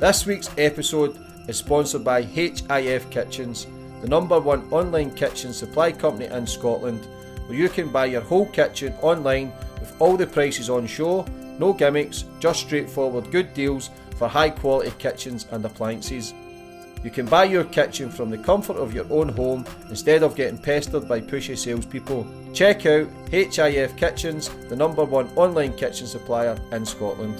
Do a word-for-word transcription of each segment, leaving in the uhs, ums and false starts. This week's episode is sponsored by H I F Kitchens, the number one online kitchen supply company in Scotland, where you can buy your whole kitchen online with all the prices on show, no gimmicks, just straightforward good deals for high quality kitchens and appliances. You can buy your kitchen from the comfort of your own home instead of getting pestered by pushy salespeople. Check out H I F Kitchens, the number one online kitchen supplier in Scotland.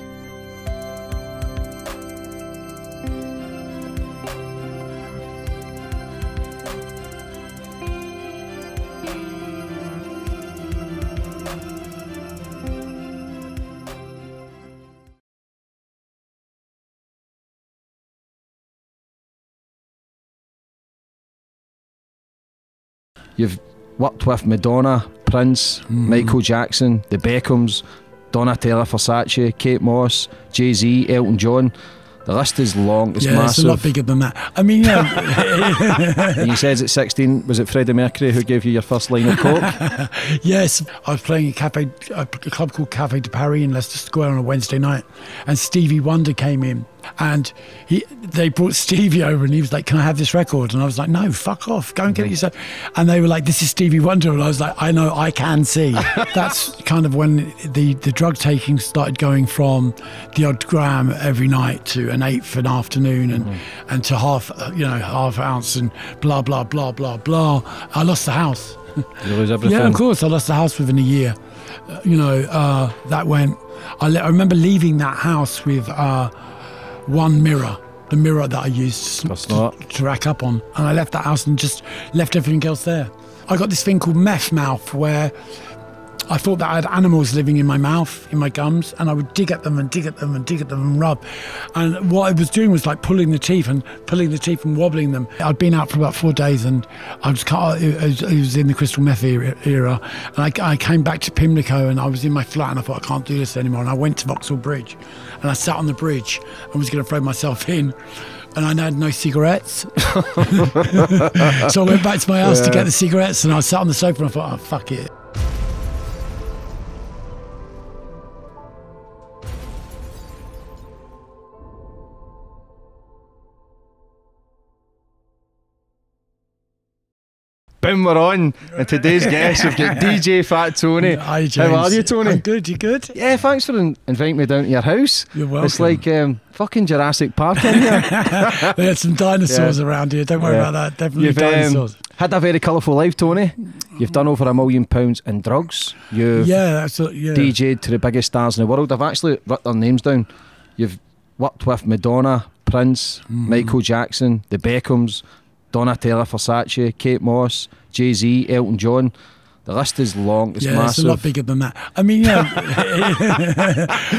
You've worked with Madonna, Prince, mm. Michael Jackson, the Beckhams, Donatella Versace, Kate Moss, Jay-Z, Elton John. The list is long, it's yeah, massive. It's a lot bigger than that. I mean, yeah. You said at sixteen, was it Freddie Mercury who gave you your first line of coke? Yes, I was playing a, cafe, a club called Café de Paris in Leicester Square on a Wednesday night, and Stevie Wonder came in, and he they brought Stevie over, and he was like, "Can I have this record?" And I was like, "No, fuck off, go and get it yourself." And they were like, "This is Stevie Wonder," and I was like, "I know, I can see." That's kind of when the the drug taking started going from the odd gram every night to an eighth an afternoon, and mm-hmm. and to half you know half ounce and blah blah blah blah blah. I lost the house. You lose everything. Yeah, of course, I lost the house within a year. Uh, you know uh, that went. I, I remember leaving that house with. Uh, One mirror, the mirror that I used to, to, to rack up on. And I left that house and just left everything else there. I got this thing called meth mouth, where I thought that I had animals living in my mouth, in my gums, and I would dig at them and dig at them and dig at them and rub. And what I was doing was like pulling the teeth and pulling the teeth and wobbling them. I'd been out for about four days and I was, it was in the crystal meth era. And I, I came back to Pimlico and I was in my flat and I thought, I can't do this anymore. And I went to Vauxhall Bridge and I sat on the bridge and was going to throw myself in. And I had no cigarettes. So I went back to my house yeah. to get the cigarettes and I sat on the sofa and I thought, oh, fuck it. Boom, we're on. And today's guests have got D J Fat Tony. Hi, James. How are you, Tony? I'm good, you good? Yeah, thanks for in inviting me down to your house. You're welcome. It's like um, fucking Jurassic Park in here. They had some dinosaurs yeah. around here, don't worry yeah. about that, definitely. You've, dinosaurs. Um, had a very colourful life, Tony. You've done over a million pounds in drugs. You've yeah, absolutely, yeah. D J'd to the biggest stars in the world. I've actually written their names down. You've worked with Madonna, Prince, mm. Michael Jackson, the Beckhams, Donatella Versace, Kate Moss, Jay-Z, Elton John. The list is long, it's yeah, massive. It's a lot bigger than that. I mean, yeah,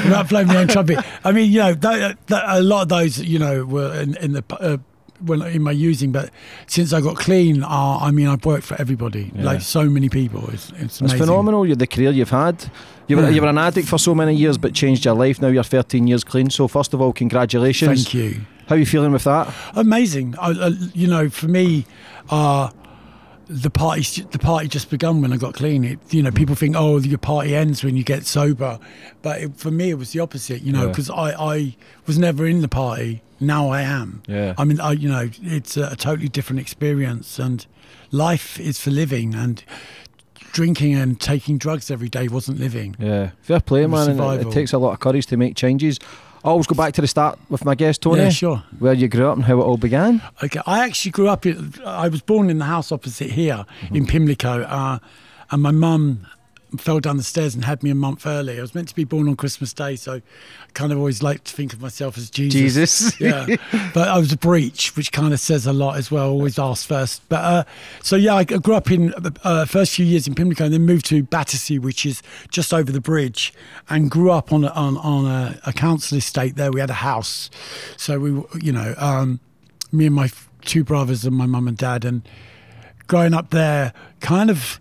without blowing my own trumpet. I mean, you know, that, that, a lot of those, you know, were in, in the uh, when in my using, but since I got clean, uh, I mean, I've worked for everybody, yeah. like so many people. It's it's, it's phenomenal. You're the career you've had. You were yeah. you were an addict for so many years, but changed your life. Now you're thirteen years clean. So first of all, congratulations. Thank you. How are you feeling with that? Amazing. I, I, you know, for me, uh, the party the party just begun when I got clean. It, you know, people think, oh, your party ends when you get sober, but it, for me, it was the opposite. You know, because yeah. I I was never in the party. Now I am. Yeah. I mean, I you know, it's a, a totally different experience, and life is for living, and drinking and taking drugs every day wasn't living. Yeah, fair play, man. It, it takes a lot of courage to make changes. I always go back to the start with my guest, Tony. Yeah, sure. Where you grew up and how it all began. Okay, I actually grew up, in, I was born in the house opposite here mm-hmm. in Pimlico, uh, and my mum fell down the stairs and had me a month early. I was meant to be born on Christmas Day, so I kind of always like to think of myself as Jesus. Jesus. Yeah. But I was a breech, which kind of says a lot as well. Always asked first. But uh, so yeah, I grew up in the uh, first few years in Pimlico and then moved to Battersea, which is just over the bridge, and grew up on a, on, on a, a council estate there. We had a house. So we, you know, um, me and my two brothers and my mum and dad, and growing up there kind of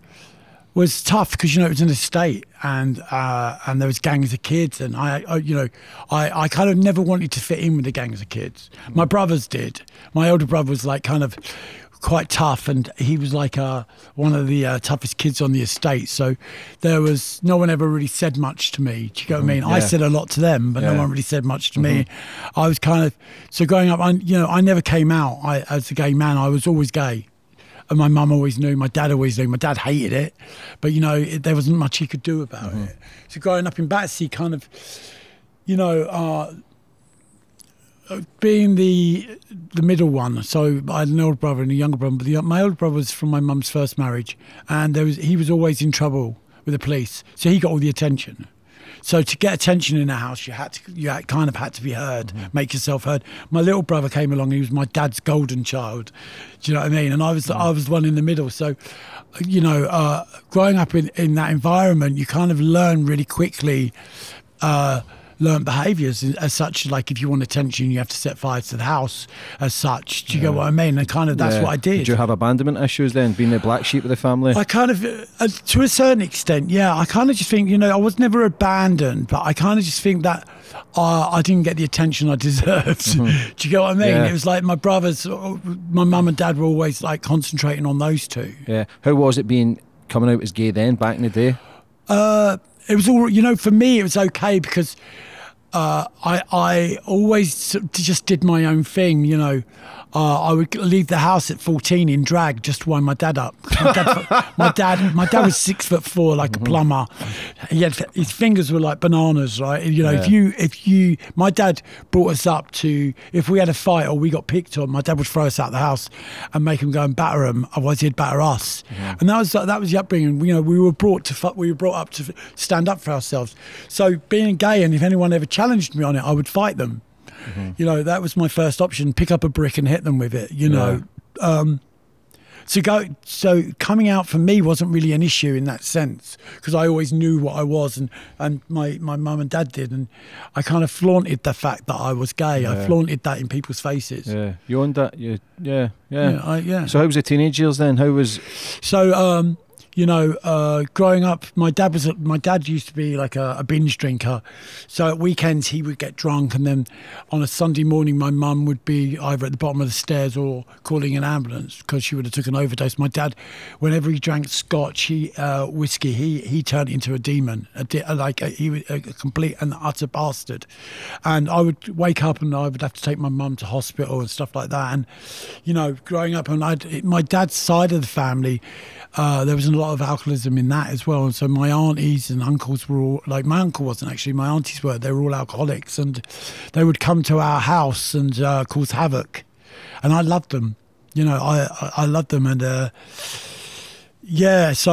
was tough because, you know, it was an estate and uh, and there was gangs of kids, and I, I you know, I, I kind of never wanted to fit in with the gangs of kids. My brothers did. My older brother was like kind of quite tough, and he was like uh, one of the uh, toughest kids on the estate, so there was no one ever really said much to me, do you know mm-hmm. what I mean? Yeah. I said a lot to them, but yeah. no one really said much to mm-hmm. me. I was kind of, so growing up, I, you know, I never came out I, as a gay man. I was always gay, and my mum always knew, my dad always knew. My dad hated it, but you know, it, there wasn't much he could do about mm-hmm. it. So growing up in Battersea, kind of, you know, uh, being the the middle one, so I had an older brother and a younger brother, but the, my older brother was from my mum's first marriage, and there was he was always in trouble with the police, so he got all the attention. So to get attention in a house, you had to, you had, kind of had to be heard, mm-hmm. make yourself heard. My little brother came along; he was my dad's golden child. Do you know what I mean? And I was mm-hmm. I was one in the middle. So, you know, uh, growing up in in that environment, you kind of learn really quickly. Uh, learned behaviours as such, like if you want attention, you have to set fire to the house as such. Do you yeah. get what I mean? And kind of that's yeah. what I did. Did you have abandonment issues then, being the black sheep of the family? I kind of, uh, to a certain extent, yeah. I kind of just think, you know, I was never abandoned, but I kind of just think that uh, I didn't get the attention I deserved. Mm-hmm. Do you get what I mean? Yeah. It was like my brothers, my mum and dad were always like concentrating on those two. Yeah. How was it being, coming out as gay then, back in the day? Uh, it was all, you know, for me it was okay because Uh, I, I always just did my own thing, you know. Uh, I would leave the house at fourteen in drag just to wind my dad up. My dad, my dad, my dad was six foot four, like mm-hmm. a plumber. He had, his fingers were like bananas, right? You know, yeah. if you, if you, my dad brought us up to, if we had a fight or we got picked on, my dad would throw us out of the house and make him go and batter him. Otherwise, he'd batter us. Yeah. And that was that was the upbringing. You know, we were brought to, we were brought up to stand up for ourselves. So being gay, and if anyone ever challenged me on it, I would fight them. Mm-hmm. You know, that was my first option, pick up a brick and hit them with it, you know. Yeah. Um, so go. So coming out for me wasn't really an issue in that sense because I always knew what I was, and, and my, my mum and dad did, and I kind of flaunted the fact that I was gay. Yeah. I flaunted that in people's faces. Yeah, you owned that. You, yeah, yeah. Yeah, I, yeah. So how was the teenage years then? How was... So... Um, you know, uh, growing up, my dad was my dad used to be like a, a binge drinker. So at weekends he would get drunk, and then on a Sunday morning, my mum would be either at the bottom of the stairs or calling an ambulance because she would have took an overdose. My dad, whenever he drank scotch, he uh, whiskey, he he turned into a demon, a de like a, he was a complete and utter bastard. And I would wake up and I would have to take my mum to hospital and stuff like that. And you know, growing up, and I'd, my dad's side of the family, uh, there was a lot of alcoholism in that as well, and so my aunties and uncles were all like, my uncle wasn't actually, my aunties were, they were all alcoholics, and they would come to our house and uh, cause havoc, and I loved them, you know, I I loved them, and uh, yeah, so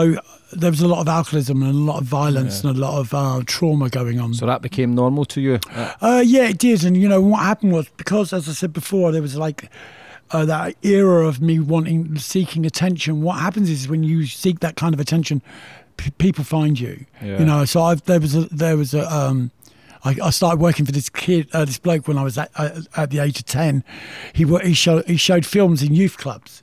there was a lot of alcoholism and a lot of violence yeah. and a lot of uh, trauma going on. So that became normal to you? Uh, yeah, it did, and you know what happened was, because as I said before, there was like Uh, that era of me wanting, seeking attention. What happens is when you seek that kind of attention, p people find you. Yeah. You know, so I've, there was a, there was a. Um, I, I started working for this kid, uh, this bloke, when I was at, uh, at the age of ten. He he showed he showed films in youth clubs,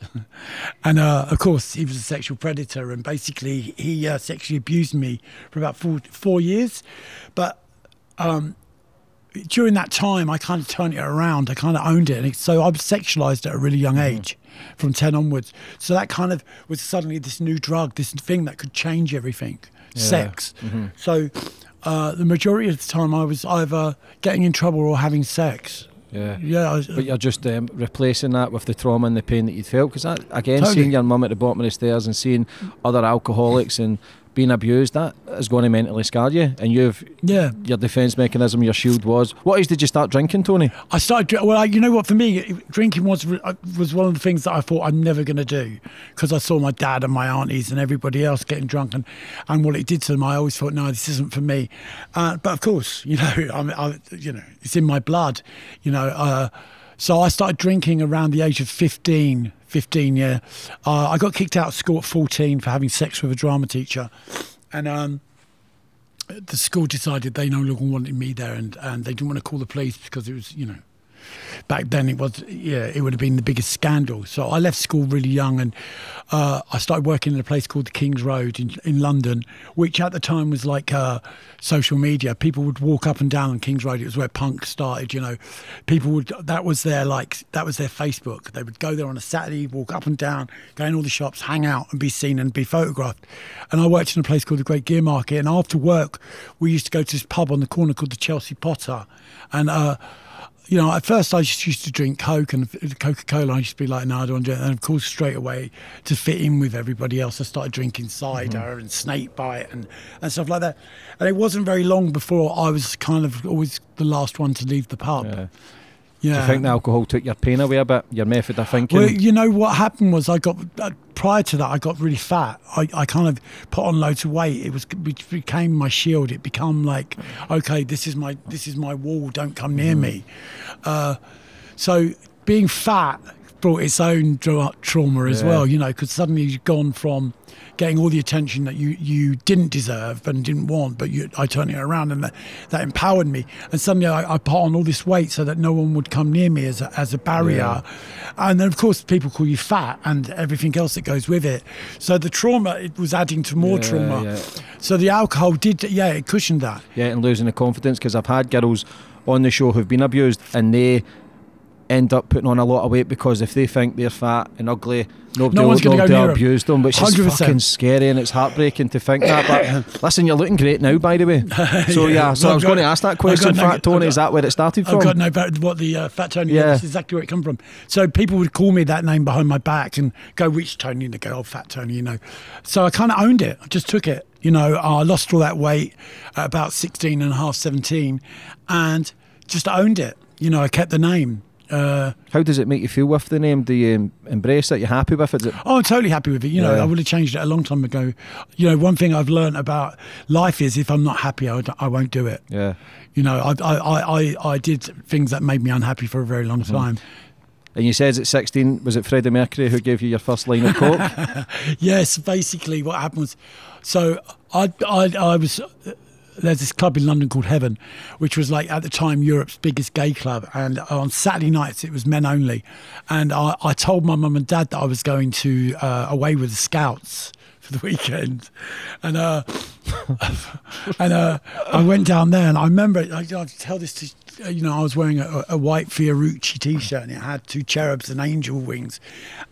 and uh, of course he was a sexual predator, and basically he uh, sexually abused me for about four four years, but. Um, During that time, I kind of turned it around. I kind of owned it. And so I was sexualized at a really young age, mm. from ten onwards. So that kind of was suddenly this new drug, this thing that could change everything, yeah. sex. Mm-hmm. So uh, the majority of the time I was either getting in trouble or having sex. Yeah, yeah. I was, but you're just um, replacing that with the trauma and the pain that you felt. Because that, again, totally. Seeing your mum at the bottom of the stairs and seeing other alcoholics and... being abused, that is going to mentally scar you, and you've yeah your defense mechanism, your shield was. What age did you start drinking, Tony? I started well. I, you know what? For me, drinking was was one of the things that I thought I'm never going to do because I saw my dad and my aunties and everybody else getting drunk, and and what it did to them. I always thought, no, this isn't for me. Uh, but of course, you know, I'm, I, you know, it's in my blood. You know, uh, so I started drinking around the age of fifteen. fifteen, yeah. Uh, I got kicked out of school at fourteen for having sex with a drama teacher. And um, the school decided they no longer wanted me there, and, and they didn't want to call the police because it was, you know, back then it was, yeah, it would have been the biggest scandal. So I left school really young, and uh, I started working in a place called the King's Road in, in London, which at the time was like uh, social media. People would walk up and down King's Road. It was where punk started, you know. People would, that was their like, that was their Facebook. They would go there on a Saturday, walk up and down, go in all the shops, hang out and be seen and be photographed. And I worked in a place called the Great Gear Market. And after work, we used to go to this pub on the corner called the Chelsea Potter. And, uh, you know, at first I just used to drink Coke and Coca-Cola. I used to be like, no, I don't drink. And, of course, straight away, to fit in with everybody else, I started drinking cider mm-hmm. and snake bite and, and stuff like that. And it wasn't very long before I was kind of always the last one to leave the pub. Yeah. Yeah. Do you think the alcohol took your pain away a bit, your method of thinking? Well, you know, what happened was I got, uh, prior to that, I got really fat. I, I kind of put on loads of weight. It was it became my shield. It became like, okay, this is my, this is my wall, don't come near mm. me. Uh, so being fat brought its own trauma as yeah. well, you know, because suddenly you've gone from getting all the attention that you, you didn't deserve and didn't want, but you, I turned it around, and that, that empowered me. And suddenly I, I put on all this weight so that no one would come near me as a, as a barrier. Yeah. And then, of course, people call you fat and everything else that goes with it. So the trauma, it was adding to more yeah, trauma. Yeah. So the alcohol did, yeah, it cushioned that. Yeah, and losing the confidence, because I've had girls on the show who've been abused and they end up putting on a lot of weight because if they think they're fat and ugly, nobody no will go to abuse them, which one hundred percent. Is fucking scary, and it's heartbreaking to think that. But listen, you're looking great now, by the way. So yeah, yeah so I was going to ask that question, Fat no, Tony, got, is that where it started from? I've got no about what the uh, Fat Tony, yeah. that's exactly where it come from. So people would call me that name behind my back and go, which Tony? And they go, oh, Fat Tony, you know. So I kind of owned it. I just took it, you know. I lost all that weight at about sixteen and a half, seventeen, and just owned it. You know, I kept the name. Uh, How does it make you feel with the name? Do you embrace it? You're happy with it? Oh, I'm totally happy with it. You know, yeah. I would have changed it a long time ago. You know, one thing I've learned about life is if I'm not happy, I, I won't do it. Yeah. You know, I, I, I, I did things that made me unhappy for a very long mm-hmm. time. And you said at sixteen, was it Freddie Mercury who gave you your first line of coke? Yes, basically what happened was, so I, I, I was... there's this club in London called Heaven, which was like at the time Europe's biggest gay club, and on Saturday nights it was men only. And I, I told my mum and dad that I was going to uh, away with the Scouts for the weekend, and uh, and uh, I went down there, and I remember I, I tell this to. You know, I was wearing a, a white Fiorucci t-shirt, and it had two cherubs and angel wings,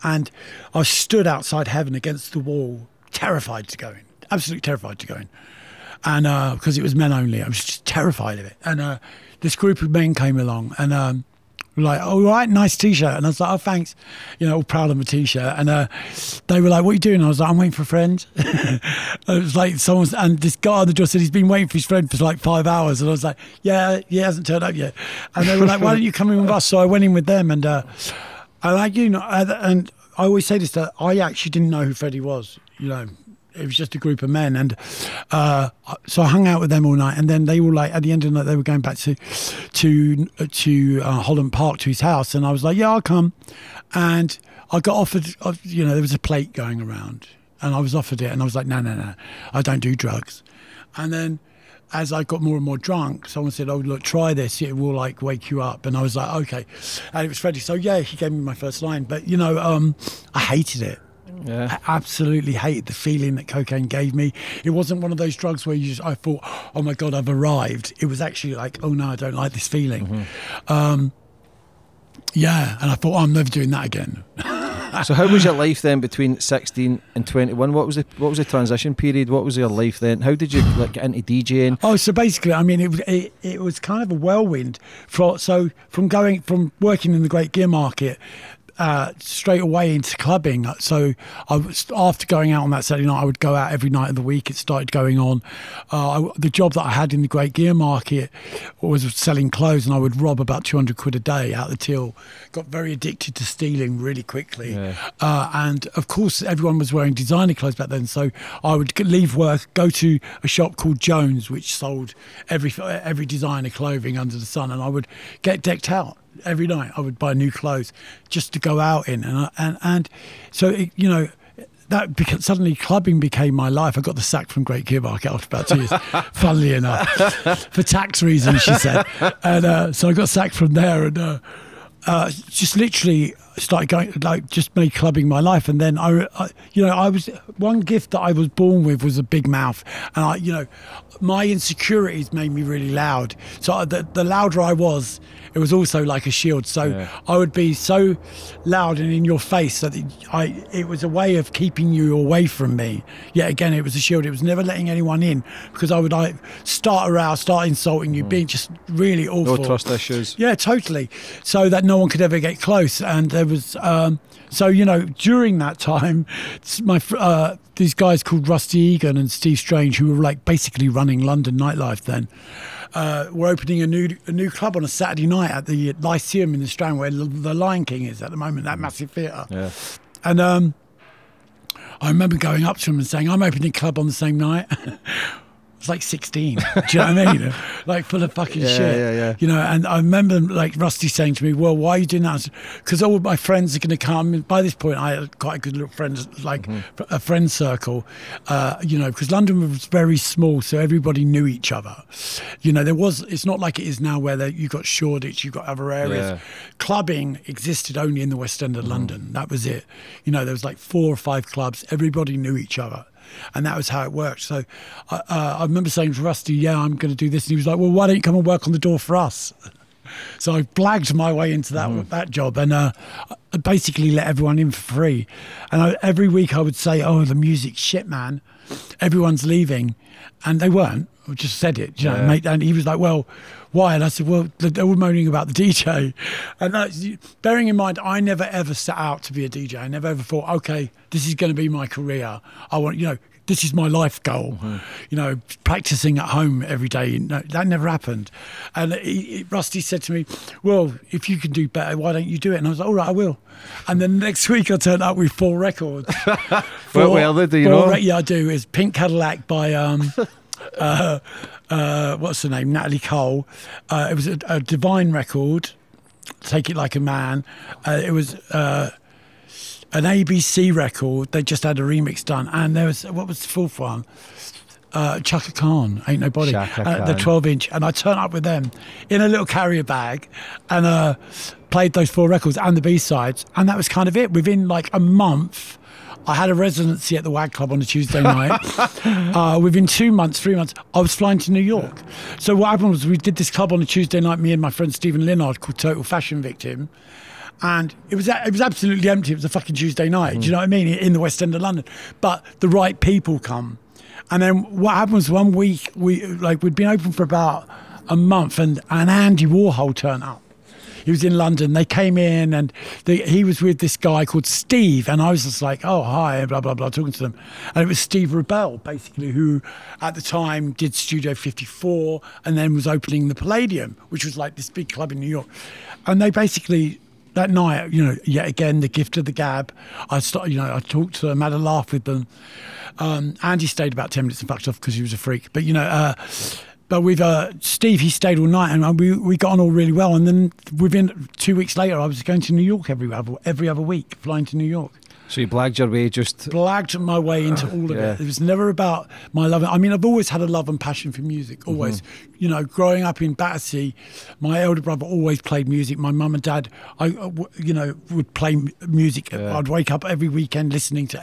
and I stood outside Heaven against the wall, terrified to go in, absolutely terrified to go in. And because uh, it was men only, I was just terrified of it. And uh, this group of men came along and um, were like, all right, nice t-shirt. And I was like, oh, thanks. You know, all proud of my t-shirt. And uh, they were like, what are you doing? And I was like, I'm waiting for a friend. It was like someone's, and this guy on the door said he's been waiting for his friend for like five hours. And I was like, yeah, he hasn't turned up yet. And they were like, why don't you come in with us? So I went in with them. And uh, I like, you know, and I always say this, that I actually didn't know who Freddie was, you know. It was just a group of men, and uh, so I hung out with them all night. And then they were like, at the end of the night, they were going back to to to uh, Holland Park to his house, and I was like, yeah, I'll come. And I got offered, you know, there was a plate going around, and I was offered it, and I was like, no, no, no, I don't do drugs. And then as I got more and more drunk, someone said, oh, look, try this. It will, like, wake you up. And I was like, okay. And it was Freddie. So, yeah, he gave me my first line. But, you know, um, I hated it. Yeah. I absolutely hated the feeling that cocaine gave me. It wasn't one of those drugs where you just, I thought, oh my God, I've arrived. It was actually like, oh no, I don't like this feeling. Mm-hmm. um, yeah, and I thought, oh, I'm never doing that again. So how was your life then between sixteen and twenty-one? What was the what was the transition period? What was your life then? How did you like get into DJing? Oh, so basically, I mean, it was it, it was kind of a whirlwind. For, so from going from working in the Great Gear Market. Uh, straight away into clubbing. So I was, after going out on that Saturday night, I would go out every night of the week. It started going on. Uh, I, the job that I had in the Great Gear Market was selling clothes, and I would rob about two hundred quid a day out the till. Got very addicted to stealing really quickly. Yeah. Uh, and of course, everyone was wearing designer clothes back then. So I would leave work, go to a shop called Jones, which sold every, every designer clothing under the sun. And I would get decked out. Every night I would buy new clothes just to go out in, and and and so it, you know, that became, suddenly clubbing became my life. I got the sack from Great Gear Market after about two years, funnily enough, for tax reasons, she said, and uh, so I got sacked from there, and. Uh, uh, just literally started going, like, just made clubbing my life. And then I, I, you know, I was, one gift that I was born with was a big mouth, and I, you know, my insecurities made me really loud. So the, the louder I was, it was also like a shield. So yeah. I would be so loud and in your face that it, I, it was a way of keeping you away from me. Yet again, it was a shield. It was never letting anyone in, because I would like start around, start insulting you, mm. being just really awful. No trust issues. Yeah, totally. So that no one could ever get close. And there was, um, so, you know, during that time, my uh, these guys called Rusty Egan and Steve Strange, who were like basically running London nightlife then, uh, were opening a new a new club on a Saturday night at the Lyceum in the Strand, where the Lion King is at the moment, that massive theatre. Yeah. And um, I remember going up to him and saying, I'm opening a club on the same night. It's like sixteen. Do you know what I mean? Like full of fucking yeah, shit. Yeah, yeah. You know, and I remember like Rusty saying to me, well, why are you doing that? Because all my friends are going to come. And by this point, I had quite a good little friends, like mm-hmm. a friend circle, uh, you know, because London was very small, so everybody knew each other. You know, there was, it's not like it is now where you've got Shoreditch, you've got other areas. Yeah. Clubbing existed only in the West End of mm-hmm. London. That was it. You know, there was like four or five clubs. Everybody knew each other. And that was how it worked. So uh, uh, I remember saying to Rusty, yeah, I'm going to do this. And he was like, well, why don't you come and work on the door for us? So I blagged my way into that mm. that job, and uh, I basically let everyone in for free. And I, every week I would say, oh, the music's shit, man. Everyone's leaving. And they weren't. I just said it. You yeah. know, mate. And he was like, well, why? And I said, well, they were moaning about the D J. And that's, bearing in mind, I never ever set out to be a D J. I never ever thought, okay, this is going to be my career. I want, you know, this is my life goal. Mm-hmm. You know, practicing at home every day. No, that never happened. And he, he, Rusty said to me, well, if you can do better, why don't you do it? And I was like, all right, I will. And then the next week I turned up with four records. four, well, well, do you know? Yeah, I do. It's Pink Cadillac by... Um, Uh, uh, what's her name? Natalie Cole. Uh, it was a, a Divine record, Take It Like a Man. Uh, it was uh, an A B C record. They just had a remix done. And there was, what was the fourth one? Uh, Chaka Khan, Ain't Nobody. Uh, the twelve inch. And I turned up with them in a little carrier bag and uh, played those four records and the B-sides. And that was kind of it. Within like a month, I had a residency at the W A G Club on a Tuesday night. uh, within two months, three months, I was flying to New York. Yeah. So what happened was we did this club on a Tuesday night, me and my friend Stephen Linnard, called Total Fashion Victim. And it was it was absolutely empty. It was a fucking Tuesday night. Mm. Do you know what I mean? In the West End of London. But the right people come. And then what happened was one week, we, like, we'd been open for about a month, and, and Andy Warhol turned up. He was in London. They came in, and they, he was with this guy called Steve. And I was just like, oh, hi, blah, blah, blah, talking to them. And it was Steve Rebell, basically, who at the time did Studio fifty-four and then was opening the Palladium, which was like this big club in New York. And they basically, that night, you know, yet again, the gift of the gab. I started, you know, I talked to them, had a laugh with them. Um, Andy stayed about ten minutes and fucked off because he was a freak. But, you know... Uh, But with uh, Steve, he stayed all night, and we, we got on all really well. And then within two weeks later, I was going to New York every other, every other week, flying to New York. So you blagged your way, just... Blagged my way into all of yeah. it. It was never about my love. I mean, I've always had a love and passion for music, always. Mm-hmm. You know, growing up in Battersea, my elder brother always played music. My mum and dad, I, you know, would play music. Yeah. I'd wake up every weekend listening to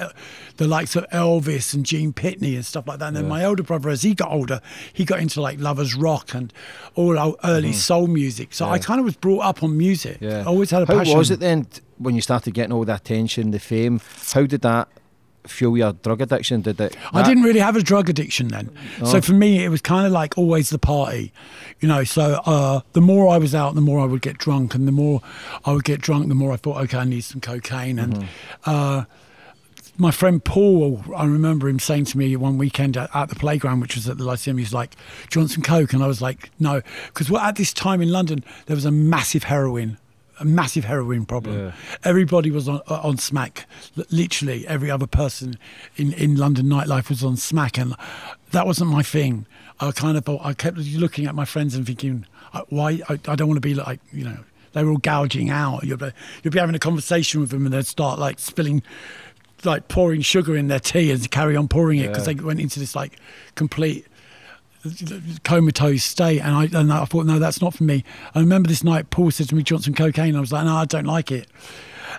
the likes of Elvis and Gene Pitney and stuff like that. And then yeah. my elder brother, as he got older, he got into, like, lovers rock and all early mm-hmm. soul music. So yeah. I kind of was brought up on music. Yeah. I always had a How passion. How was it then... when you started getting all the attention, the fame, how did that fuel your drug addiction? Did it? I didn't really have a drug addiction then. Oh. So for me, it was kind of like always the party, you know. So uh, the more I was out, the more I would get drunk, and the more I would get drunk, the more I thought, okay, I need some cocaine. And mm-hmm. uh, my friend Paul, I remember him saying to me one weekend at, at the playground, which was at the Lyceum, he's like, do you want some coke? And I was like, no, because at this time in London, there was a massive heroin A massive heroin problem. Yeah. Everybody was on on smack. Literally, every other person in in London nightlife was on smack, and that wasn't my thing. I kind of I kept looking at my friends and thinking, why I, I don't want to be like, you know, they were all gouging out. You'll be you'll be having a conversation with them, and they'd start like spilling, like pouring sugar in their tea, and carry on pouring it because yeah. they went into this like complete comatose state, and I and I thought, no, that's not for me. I remember this night Paul said to me, do you want some cocaine? And I was like, no, I don't like it.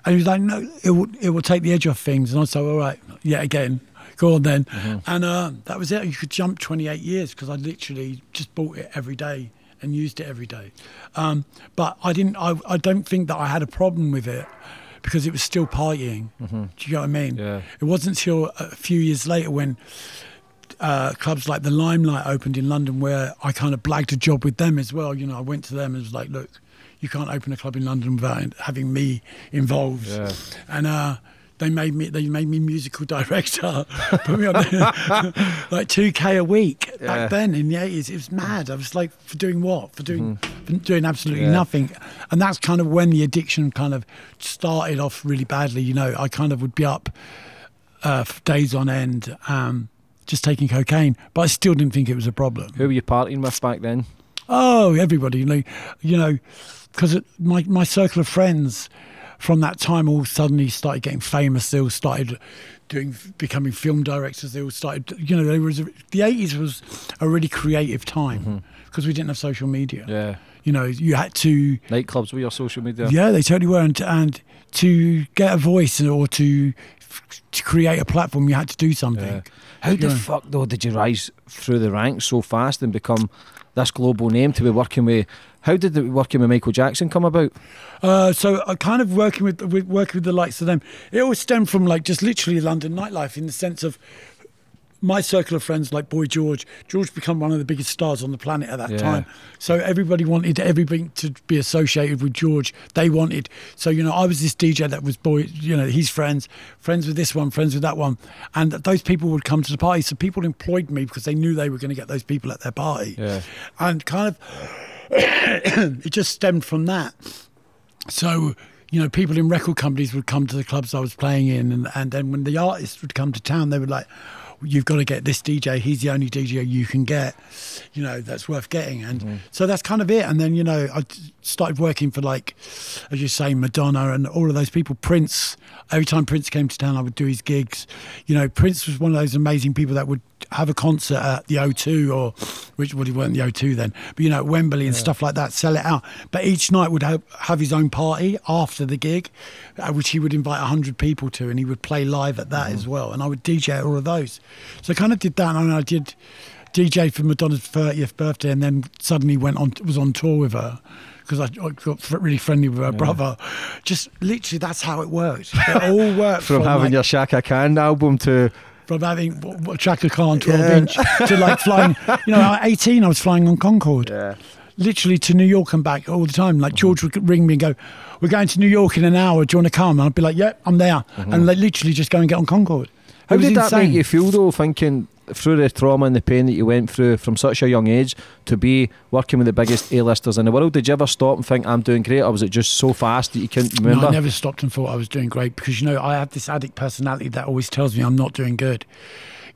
And he was like, no, it will, it will take the edge off things. And I said, all right, yeah, again, go on then. Mm-hmm. And uh, that was it. You could jump twenty-eight years because I literally just bought it every day and used it every day. Um, but I didn't. I, I don't think that I had a problem with it because it was still partying. Mm-hmm. Do you know what I mean? Yeah. It wasn't until a few years later when uh, clubs like the Limelight opened in London where I kind of blagged a job with them as well. You know, I went to them and was like, look, you can't open a club in London without having me involved. Yeah. And uh, they made me they made me musical director. Put me on like two K a week yeah. back then in the eighties. It was mad. I was like, for doing what? For doing mm-hmm. for doing absolutely yeah. nothing. And that's kind of when the addiction kind of started off really badly. You know, I kind of would be up uh, for days on end um, just taking cocaine, but I still didn't think it was a problem. Who were you partying with back then? Oh, everybody. Like, you know, because my, my circle of friends from that time all suddenly started getting famous. They all started doing, becoming film directors. They all started, you know, there was a, the eighties was a really creative time because mm-hmm. we didn't have social media. Yeah. You know, you had to... Nightclubs were your social media. Yeah, they totally were. And, and to get a voice or to, to create a platform, you had to do something. Yeah. How the know? fuck, though, did you rise through the ranks so fast and become this global name to be working with? How did the working with Michael Jackson come about? Uh, so I kind of working with, with working with the likes of them. It all stemmed from like just literally London nightlife in the sense of my circle of friends like Boy George. George became one of the biggest stars on the planet at that yeah. time. So everybody wanted everything to be associated with George. They wanted. So, you know, I was this D J that was Boy, you know, he's friends, friends with this one, friends with that one. And those people would come to the party. So people employed me because they knew they were going to get those people at their party. Yeah. And kind of... it just stemmed from that. So, you know, people in record companies would come to the clubs I was playing in, and, and then when the artists would come to town, they were like, you've got to get this D J. He's the only D J you can get, you know, that's worth getting. And mm-hmm. so that's kind of it. And then, you know, I started working for, like, as you say, Madonna and all of those people. Prince, every time Prince came to town, I would do his gigs. You know, Prince was one of those amazing people that would have a concert at the O two, or which well, it weren't the O two then, but you know, at Wembley and yeah. stuff like that, sell it out. But each night would have, have his own party after the gig, uh, which he would invite one hundred people to, and he would play live at that mm-hmm. as well. And I would D J all of those. So I kind of did that, and I did D J for Madonna's thirtieth birthday, and then suddenly went on was on tour with her, because I got really friendly with her yeah. brother. Just literally, that's how it worked. It all worked. from, from having like, your Shaka Khan album to... From having Shaka Khan twelve inch yeah. to like flying, you know, at eighteen I was flying on Concorde. Yeah. Literally to New York and back all the time. Like George would ring me and go, we're going to New York in an hour, do you want to come? And I'd be like, yep, yeah, I'm there. Mm-hmm. And like literally just go and get on Concorde. How did that insane. make you feel though, thinking through the trauma and the pain that you went through from such a young age to be working with the biggest A-listers in the world? Did you ever stop and think, I'm doing great, or was it just so fast that you couldn't remember? No, I never stopped and thought I was doing great, because, you know, I have this addict personality that always tells me I'm not doing good.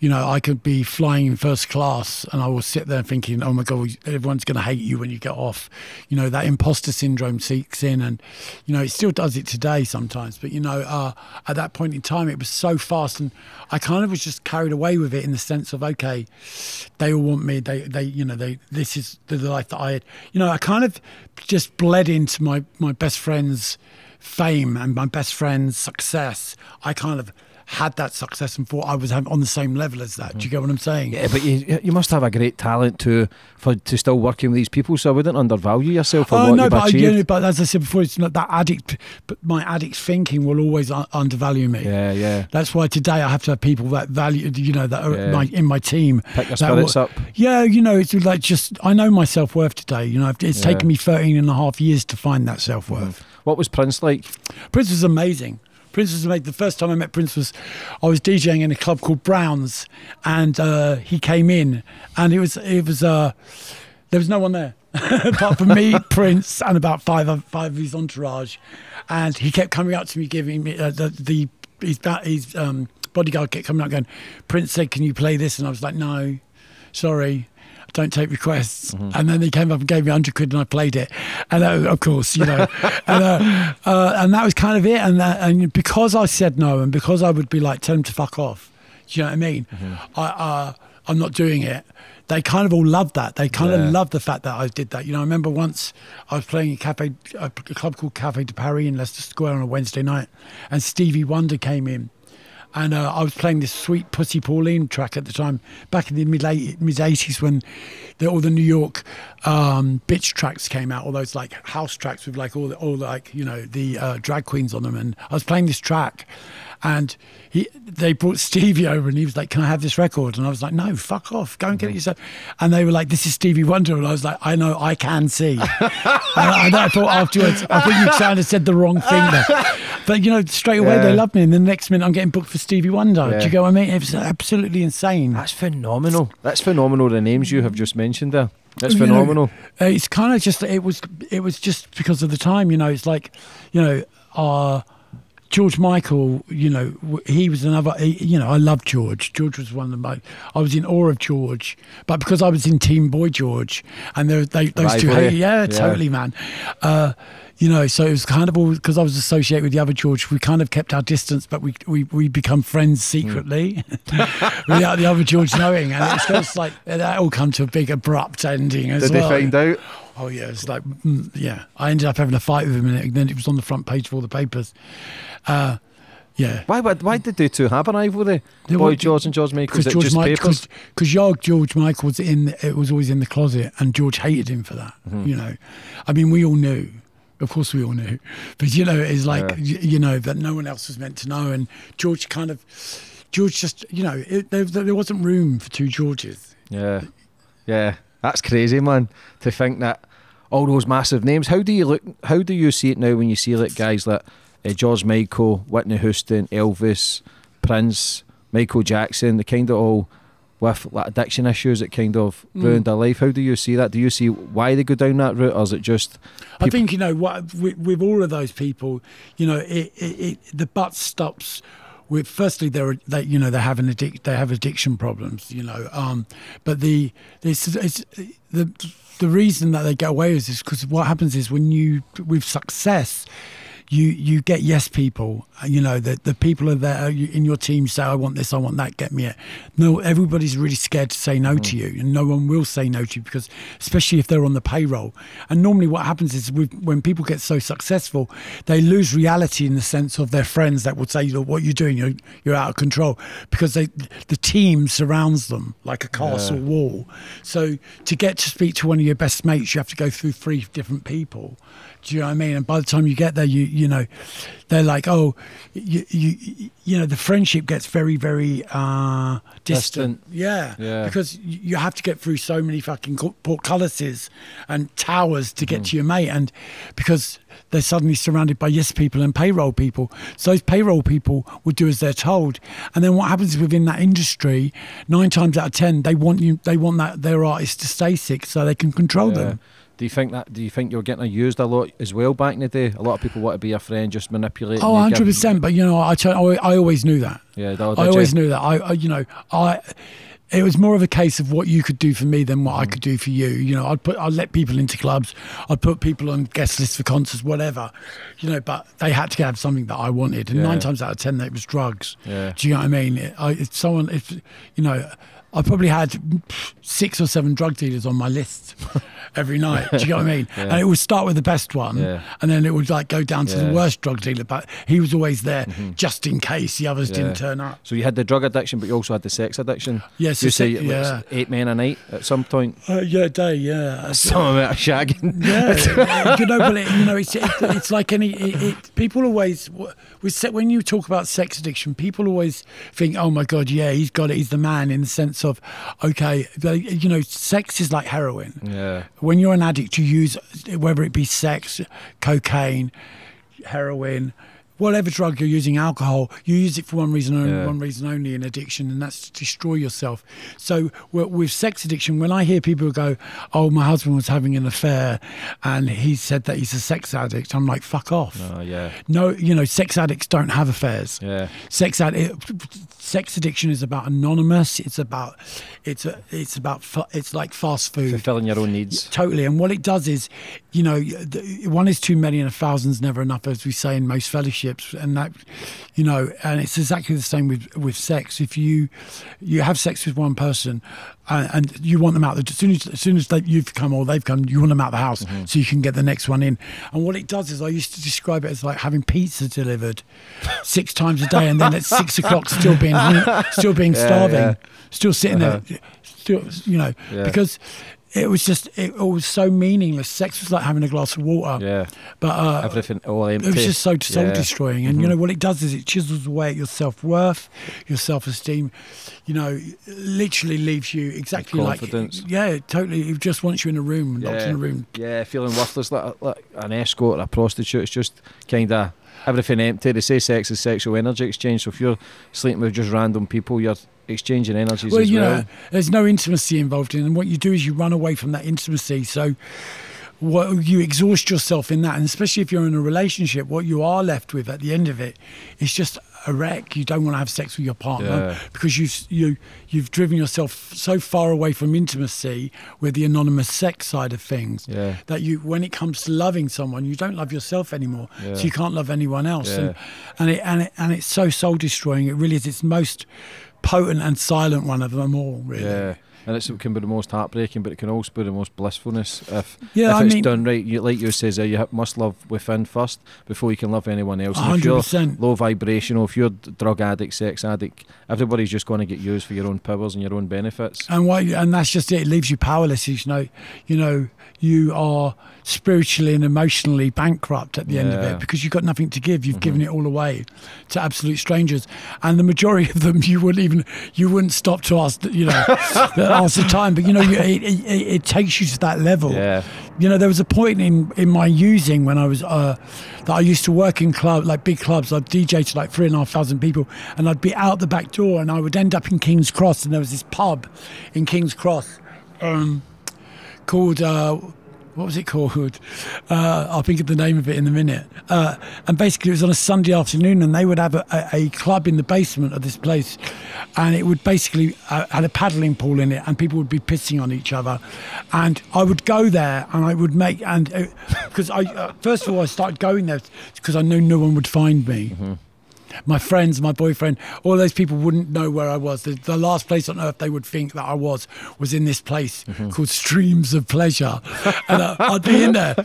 You know, I could be flying in first class and I will sit there thinking, oh my God, everyone's going to hate you when you get off. You know, that imposter syndrome seeks in, and, you know, it still does it today sometimes. But, you know, uh, at that point in time, it was so fast, and I kind of was just carried away with it in the sense of, okay, they all want me. They, they you know, they this is the life that I had. You know, I kind of just bled into my, my best friend's fame and my best friend's success. I kind of... had that success and thought I was on the same level as that. Mm-hmm. Do you get what I'm saying? Yeah, but you you must have a great talent to for to still working with these people. So I wouldn't undervalue yourself. Oh uh, no, but I, you know, but as I said before, it's not that addict. But my addict thinking will always un undervalue me. Yeah, yeah. That's why today I have to have people that value. You know, that are yeah. my, in my team. Pick your spirits will, up. Yeah, you know, it's like just I know my self worth today. You know, it's yeah. taken me thirteen and a half years to find that self worth. Mm-hmm. What was Prince like? Prince was amazing. Prince was amazing. The first time I met Prince was, I was DJing in a club called Brown's, and uh, he came in, and it was, it was, uh, there was no one there apart from me, Prince, and about five, five of his entourage, and he kept coming up to me, giving me uh, the, the his, his um, bodyguard kept coming up, going, Prince said, "Can you play this?" And I was like, "No, sorry. Don't take requests." Mm-hmm. And then they came up and gave me a hundred quid and I played it. And uh, of course, you know, and, uh, uh, and that was kind of it. And, that, and because I said no, and because I would be like, tell him to fuck off. Do you know what I mean? Mm-hmm. I, uh, I'm not doing it. They kind of all loved that. They kind yeah. of loved the fact that I did that. You know, I remember once I was playing a, cafe, a club called Café de Paris in Leicester Square on a Wednesday night, and Stevie Wonder came in. And uh, I was playing this Sweet Pussy Pauline track at the time, back in the mid-eighties when the, all the New York um, bitch tracks came out, all those like house tracks with like all the, all like, you know, the uh, drag queens on them. And I was playing this track and he, they brought Stevie over and he was like, can I have this record? And I was like, no, fuck off, go and get it yourself. And they were like, this is Stevie Wonder. And I was like, I know, I can see. and, I, and I thought afterwards, I think you kind of said the wrong thing there. But you know, straight away yeah. they loved me. And then the next minute I'm getting booked for Stevie Wonder. Yeah. Do you go? I mean, it was absolutely insane. That's phenomenal. That's phenomenal. The names you have just mentioned there. That's phenomenal. You know, it's kind of just it was. It was just because of the time. You know, it's like, you know, uh, George Michael. You know, he was another. He, you know, I loved George. George was one of my. I was in awe of George, but because I was in Team Boy George, and there, they, those right, two. Hey, yeah, yeah, totally, man. Uh, You know, so it was kind of all because I was associated with the other George. We kind of kept our distance, but we we we become friends secretly mm. without the other George knowing. And it's just like that all come to a big abrupt ending as well. Did they find out? Oh yeah, it's like mm, yeah. I ended up having a fight with him, and then it was on the front page of all the papers. Uh, yeah. Why why did they two have an rivalry? Boy George and George Michael. Because George Michael, because George Michael was in it was always in the closet, and George hated him for that. Mm. You know, I mean, we all knew. Of course we all knew, but you know, it's like, yeah. you know, that no one else was meant to know. And George kind of, George just, you know, it, there, there wasn't room for two Georges. Yeah, yeah, that's crazy, man, to think that all those massive names. How do you look, how do you see it now when you see like guys like uh, George Michael, Whitney Houston, Elvis, Prince, Michael Jackson, the kind of all with like, addiction issues that kind of ruined mm. their life. How do you see that? Do you see why they go down that route, or is it just... I think, you know, what, with, with all of those people, you know, it, it, it, the butt stops with, firstly, they're, they, you know, they have, an addic they have addiction problems, you know, um, but the, this, it's, the, the reason that they get away is because what happens is when you, with success... You you get yes people, you know, the, the people are there in your team say, I want this, I want that, get me it. No, everybody's really scared to say no mm. to you, and no one will say no to you, because especially if they're on the payroll. And normally what happens is with, when people get so successful, they lose reality in the sense of their friends that will say, what you're doing, you're, you're out of control, because they, the team surrounds them like a castle yeah. wall. So to get to speak to one of your best mates, you have to go through three different people. Do you know what I mean? And by the time you get there, you you know, they're like, oh, you you, you know, the friendship gets very, very uh, distant. distant. Yeah. yeah, because you have to get through so many fucking portcullises and towers to get mm. to your mate, and because they're suddenly surrounded by yes people and payroll people. So those payroll people will do as they're told, and then what happens within that industry? Nine times out of ten, they want you. They want that their artists to stay sick so they can control yeah. them. Do you think that? Do you think you're getting used a lot as well back in the day? A lot of people want to be your friend, just manipulating. Oh, hundred percent. But you know, I, I always knew that. Yeah, that I always you? knew that. I, I, you know, I. It was more of a case of what you could do for me than what mm. I could do for you. You know, I'd put, I'd let people into clubs, I'd put people on guest lists for concerts, whatever. You know, but they had to have something that I wanted, and yeah. nine times out of ten, it was drugs. Yeah. Do you know what I mean? It, I, if someone, if you know. I probably had six or seven drug dealers on my list every night. Do you know what I mean? Yeah. And it would start with the best one, yeah. and then it would like go down to yeah. the worst drug dealer. But he was always there mm-hmm. just in case the others yeah. didn't turn up. So you had the drug addiction, but you also had the sex addiction. Yes, yeah, so you say yeah. eight men a night at some point. Uh, yeah, a day. Yeah, some amount of shagging. Yeah, you know, but it, you know, it's it, it's like any. It, it, people always we say, when you talk about sex addiction, people always think, oh my god, yeah, he's got it. He's the man in the sense of okay, you know, sex is like heroin. Yeah. When you're an addict, you use whether it be sex, cocaine, heroin, whatever drug you're using, alcohol. You use it for one reason only, yeah. one reason only in addiction, and that's to destroy yourself. So with sex addiction, when I hear people go, "Oh, my husband was having an affair, and he said that he's a sex addict," I'm like, "Fuck off!" No, yeah. No, you know, sex addicts don't have affairs. Yeah. Sex addict, sex addiction is about anonymous. It's about, it's a, it's about, it's like fast food. Fulfilling your own needs. Totally. And what it does is, you know, one is too many and a thousand's never enough, as we say in most fellowships. relationships, and that, you know, and it's exactly the same with with sex. If you you have sex with one person and, and you want them out, as soon as, as, soon as they, you've come or they've come, you want them out of the house, mm-hmm. so you can get the next one in. And what it does is, I used to describe it as like having pizza delivered six times a day, and then at six o'clock still being still being yeah, starving, yeah. still sitting uh-huh. there, still, you know, yeah. because. It was just, it was so meaningless. Sex was like having a glass of water. Yeah. But uh, everything all empty. It was just so soul yeah. destroying. And, mm-hmm. you know, what it does is it chisels away at your self-worth, your self-esteem, you know, literally leaves you exactly like... Confidence. Yeah, totally. It just wants you in a room, yeah. locked in a room. Yeah, feeling worthless, like, like an escort or a prostitute. It's just kind of everything empty. They say sex is sexual energy exchange. So if you're sleeping with just random people, you're... exchanging energies well, as you well. Know, there's no intimacy involved in it, and what you do is you run away from that intimacy. So what you exhaust yourself in that, and especially if you're in a relationship, what you are left with at the end of it is just a wreck. You don't want to have sex with your partner yeah. because you've, you, you've driven yourself so far away from intimacy with the anonymous sex side of things yeah. that you, when it comes to loving someone, you don't love yourself anymore. Yeah. So you can't love anyone else. Yeah. And, and, it, and, it, and it's so soul destroying. It really is. It's most... potent and silent one of them all, really. Yeah, and it's, it can be the most heartbreaking, but it can also be the most blissfulness if, yeah, if it's mean, done right. You, like you says, uh, you must love within first before you can love anyone else. And if you're low vibrational, if you're drug addict, sex addict, everybody's just going to get used for your own powers and your own benefits. And what, and that's just it. It leaves you powerless. You know, you know, you are spiritually and emotionally bankrupt at the yeah. end of it, because you've got nothing to give. You've mm-hmm. given it all away to absolute strangers, and the majority of them you wouldn't even you wouldn't stop to ask. You know, ask the time, but you know, you, it, it, it takes you to that level. Yeah. You know, there was a point in in my using when I was uh, that I used to work in club like big clubs. I'd D J to like three and a half thousand people, and I'd be out the back door, and I would end up in King's Cross, and there was this pub in King's Cross. Um, called uh what was it called uh I'll think of the name of it in a minute, uh and basically it was on a Sunday afternoon, and they would have a, a, a club in the basement of this place, and it would basically uh, had a paddling pool in it, and people would be pissing on each other, and I would go there, and I would make and because uh, I uh, first of all I started going there because I knew no one would find me. Mm-hmm. My friends, my boyfriend, all those people wouldn't know where I was. The, the last place on earth they would think that I was was in this place mm-hmm. called Streams of Pleasure. And uh, I'd be in there,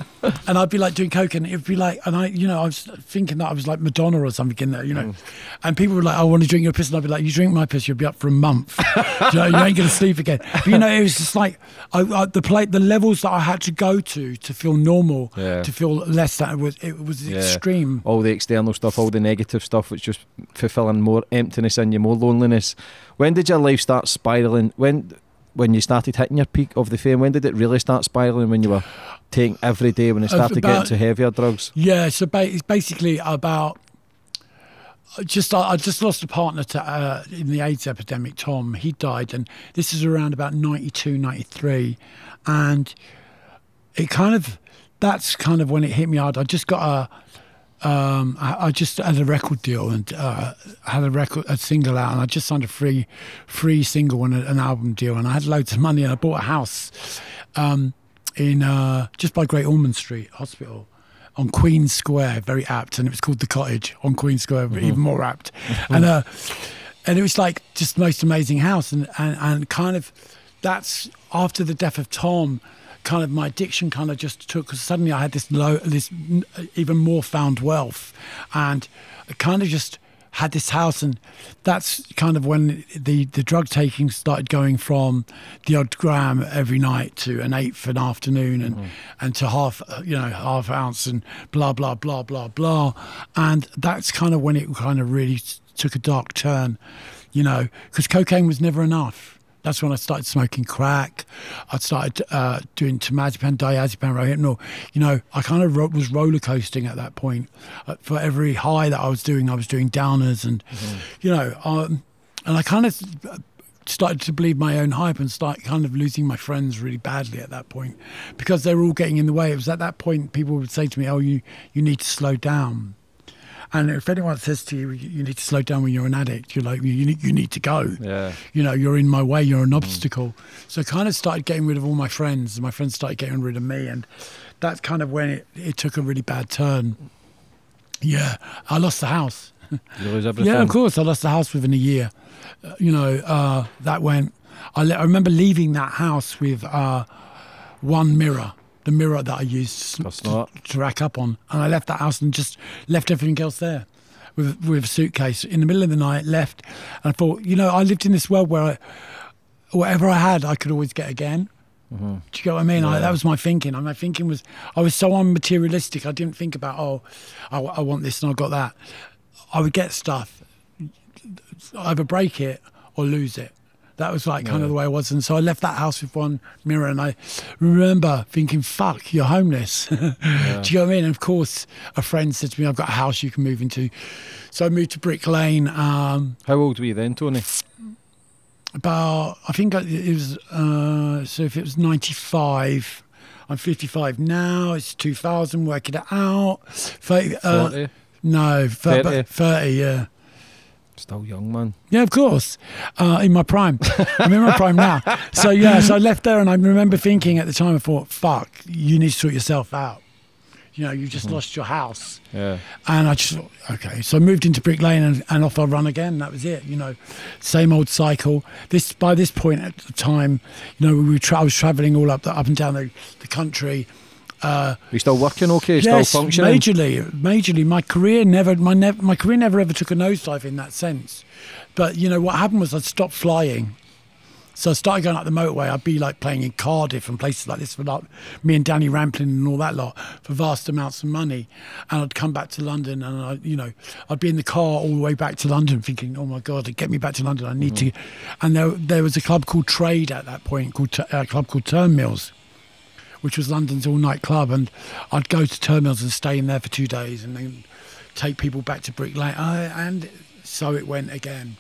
and I'd be like doing coke, and it'd be like, and I, you know, I was thinking that I was like Madonna or something in there, you know. Mm. And people were like, I want to drink your piss, and I'd be like, you drink my piss, you'll be up for a month. You know, you ain't going to sleep again. But you know, it was just like I, I, the play, the levels that I had to go to to feel normal, yeah. to feel less. That it was it was yeah. extreme. All the external stuff, all the negative stuff. It's just fulfilling more emptiness in you, more loneliness. When did your life start spiralling? When when you started hitting your peak of the fame, when did it really start spiralling? When you were taking every day, when it started about, getting to heavier drugs? Yeah, so ba it's basically about just I, I just lost a partner to, uh, in the AIDS epidemic, Tom. He died, and this is around about ninety-two, ninety-three, and it kind of that's kind of when it hit me hard. I just got a Um, I, I just had a record deal, and uh, had a record, a single out, and I just signed a free, free single and a, an album deal, and I had loads of money, and I bought a house, um, in uh, just by Great Ormond Street Hospital, on Queen Square, very apt, and it was called The Cottage on Queen Square, mm-hmm. even more apt, mm-hmm. and uh, and it was like just the most amazing house, and, and and kind of that's after the death of Tom. Kind of my addiction kind of just took, because suddenly I had this low, this even more found wealth, and I kind of just had this house, and that's kind of when the the drug taking started going from the odd gram every night to an eighth an afternoon, and mm. and to half you know half ounce and blah blah blah blah blah, and that's kind of when it kind of really took a dark turn, you know, because cocaine was never enough. That's when I started smoking crack. I started uh, doing temazepam, diazepam, rohypnol. You know, I kind of ro was roller coasting at that point. Uh, for every high that I was doing, I was doing downers, and mm-hmm. you know, um, and I kind of started to believe my own hype and start kind of losing my friends really badly at that point, because they were all getting in the way. It was at that point people would say to me, "Oh, you you need to slow down." And if anyone says to you, you need to slow down when you're an addict, you're like, you need, you need to go. Yeah. You know, you're in my way, you're an obstacle. Mm. So I kind of started getting rid of all my friends, and my friends started getting rid of me. And that's kind of when it, it took a really bad turn. Yeah, I lost the house. You lose everything. Yeah, of course, I lost the house within a year. Uh, you know, uh, that went. I, le I remember leaving that house with uh, one mirror, the mirror that I used to, to rack up on, and I left that house and just left everything else there with with a suitcase in the middle of the night. Left, and I thought, you know, I lived in this world where I, whatever I had, I could always get again. Mm-hmm. Do you get what I mean? Yeah. I, that was my thinking. My thinking was, I was so unmaterialistic. I didn't think about, oh, I, I want this and I got that. I would get stuff, either break it or lose it. That was like kind yeah. of the way it was. And so I left that house with one mirror, and I remember thinking, fuck, you're homeless. Yeah. Do you know what I mean? And of course, a friend said to me, I've got a house you can move into. So I moved to Brick Lane. Um, How old were you then, Tony? About, I think it was, uh, so if it was ninety-five, I'm fifty-five now, it's two thousand, working it out. thirty, uh, forty? No, thirty. thirty, yeah. Still young, man. Yeah, of course. Uh, in my prime. I'm in my prime now. So, yeah, so I left there, and I remember thinking at the time, I thought, fuck, you need to sort yourself out. You know, you just mm-hmm. lost your house. Yeah. And I just thought, okay. So I moved into Brick Lane, and, and off I run again. That was it, you know. Same old cycle. This By this point at the time, you know, we were tra I was travelling all up the, up and down the, the country. Uh, Are you still working okay? Still yes, functioning? majorly. Majorly. My career never, my, ne my career never ever took a nosedive in that sense. But, you know, what happened was I stopped flying. So I started going up the motorway. I'd be like playing in Cardiff and places like this for like me and Danny Ramplin and all that lot for vast amounts of money. And I'd come back to London, and I, you know, I'd be in the car all the way back to London, thinking, "Oh my God, get me back to London! I need mm-hmm. to." And there, there was a club called Trade at that point, called a club called Turnmills, which was London's all-night club. And I'd go to Turnmills and stay in there for two days, and then take people back to Brick Lane. Uh, and so it went again.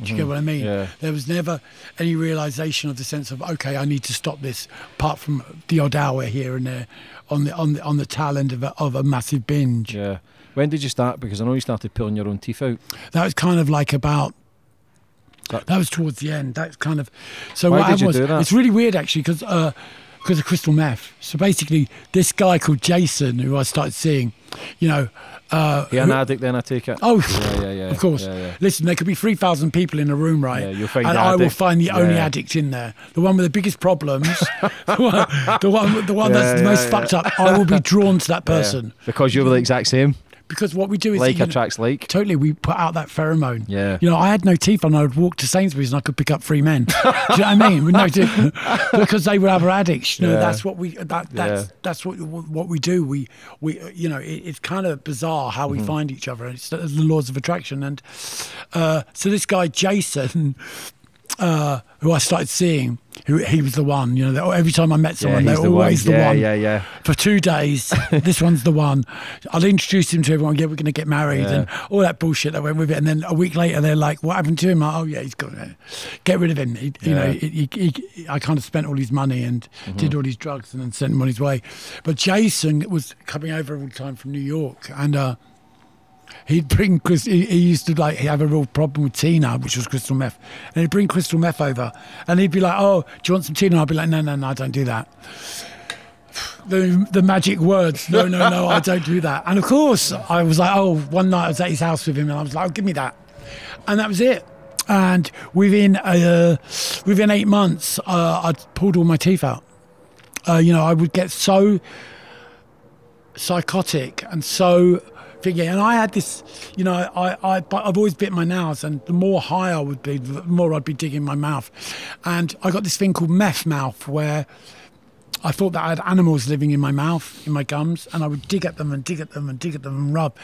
Do you mm-hmm. get what I mean? Yeah. There was never any realisation of the sense of, okay, I need to stop this, apart from the odd hour here and there on the on the, on the tail end of a, of a massive binge. Yeah. When did you start? Because I know you started pulling your own teeth out. That was kind of like about... That, that was towards the end. That's kind of... So why what did you was, do that? It's really weird, actually, because uh, because of crystal meth. So basically, this guy called Jason, who I started seeing, you know... Uh, You're an who, addict then, I take it? Oh, yeah, yeah, yeah, of course. Yeah, yeah. Listen, there could be three thousand people in a room, right? Yeah, you'll find and I addict. will find the yeah. only addict in there. The one with the biggest problems, the one, the one, the one yeah, that's yeah, the most yeah. fucked up. I will be drawn to that person. Yeah. Because you're the exact same? Because what we do is... Like attracts know, like. Totally, we put out that pheromone. Yeah. You know, I had no teeth and I would walk to Sainsbury's and I could pick up three men. Do you know what I mean? No, because they were other addicts. You know, yeah. that's what we... That, that's yeah. that's what what we do. We, we you know, it, it's kind of bizarre how we mm-hmm. find each other. It's the laws of attraction. And uh, so this guy, Jason... Uh, who I started seeing, who he was the one. You know, every time I met someone, yeah, they're the always one. the yeah, one. Yeah, yeah, For two days, this one's the one. I'll introduce him to everyone. Yeah, we're going to get married yeah. and all that bullshit that went with it. And then a week later, they're like, "What happened to him?" Like, oh yeah, he's got it. Get rid of him. He, yeah. You know, he, he, he, I kind of spent all his money and mm-hmm. did all his drugs and then sent him on his way. But Jason was coming over all the time from New York, and uh, he'd bring, because he, he used to like have a real problem with Tina, which was crystal meth, and he'd bring crystal meth over, and he'd be like, "Oh, do you want some Tina?" I'd be like, "No, no, no, I don't do that." The the magic words, "No, no, no, I don't do that." And of course, I was like, "Oh," one night I was at his house with him, and I was like, "Oh, give me that," and that was it. And within uh, within eight months, uh, I'd pulled all my teeth out. Uh, you know, I would get so psychotic and so. Yeah, and I had this, you know, I, I, I've always bit my nails, and the more high I would be, the more I'd be digging my mouth. And I got this thing called meth mouth, where I thought that I had animals living in my mouth, in my gums, and I would dig at them and dig at them and dig at them and rub.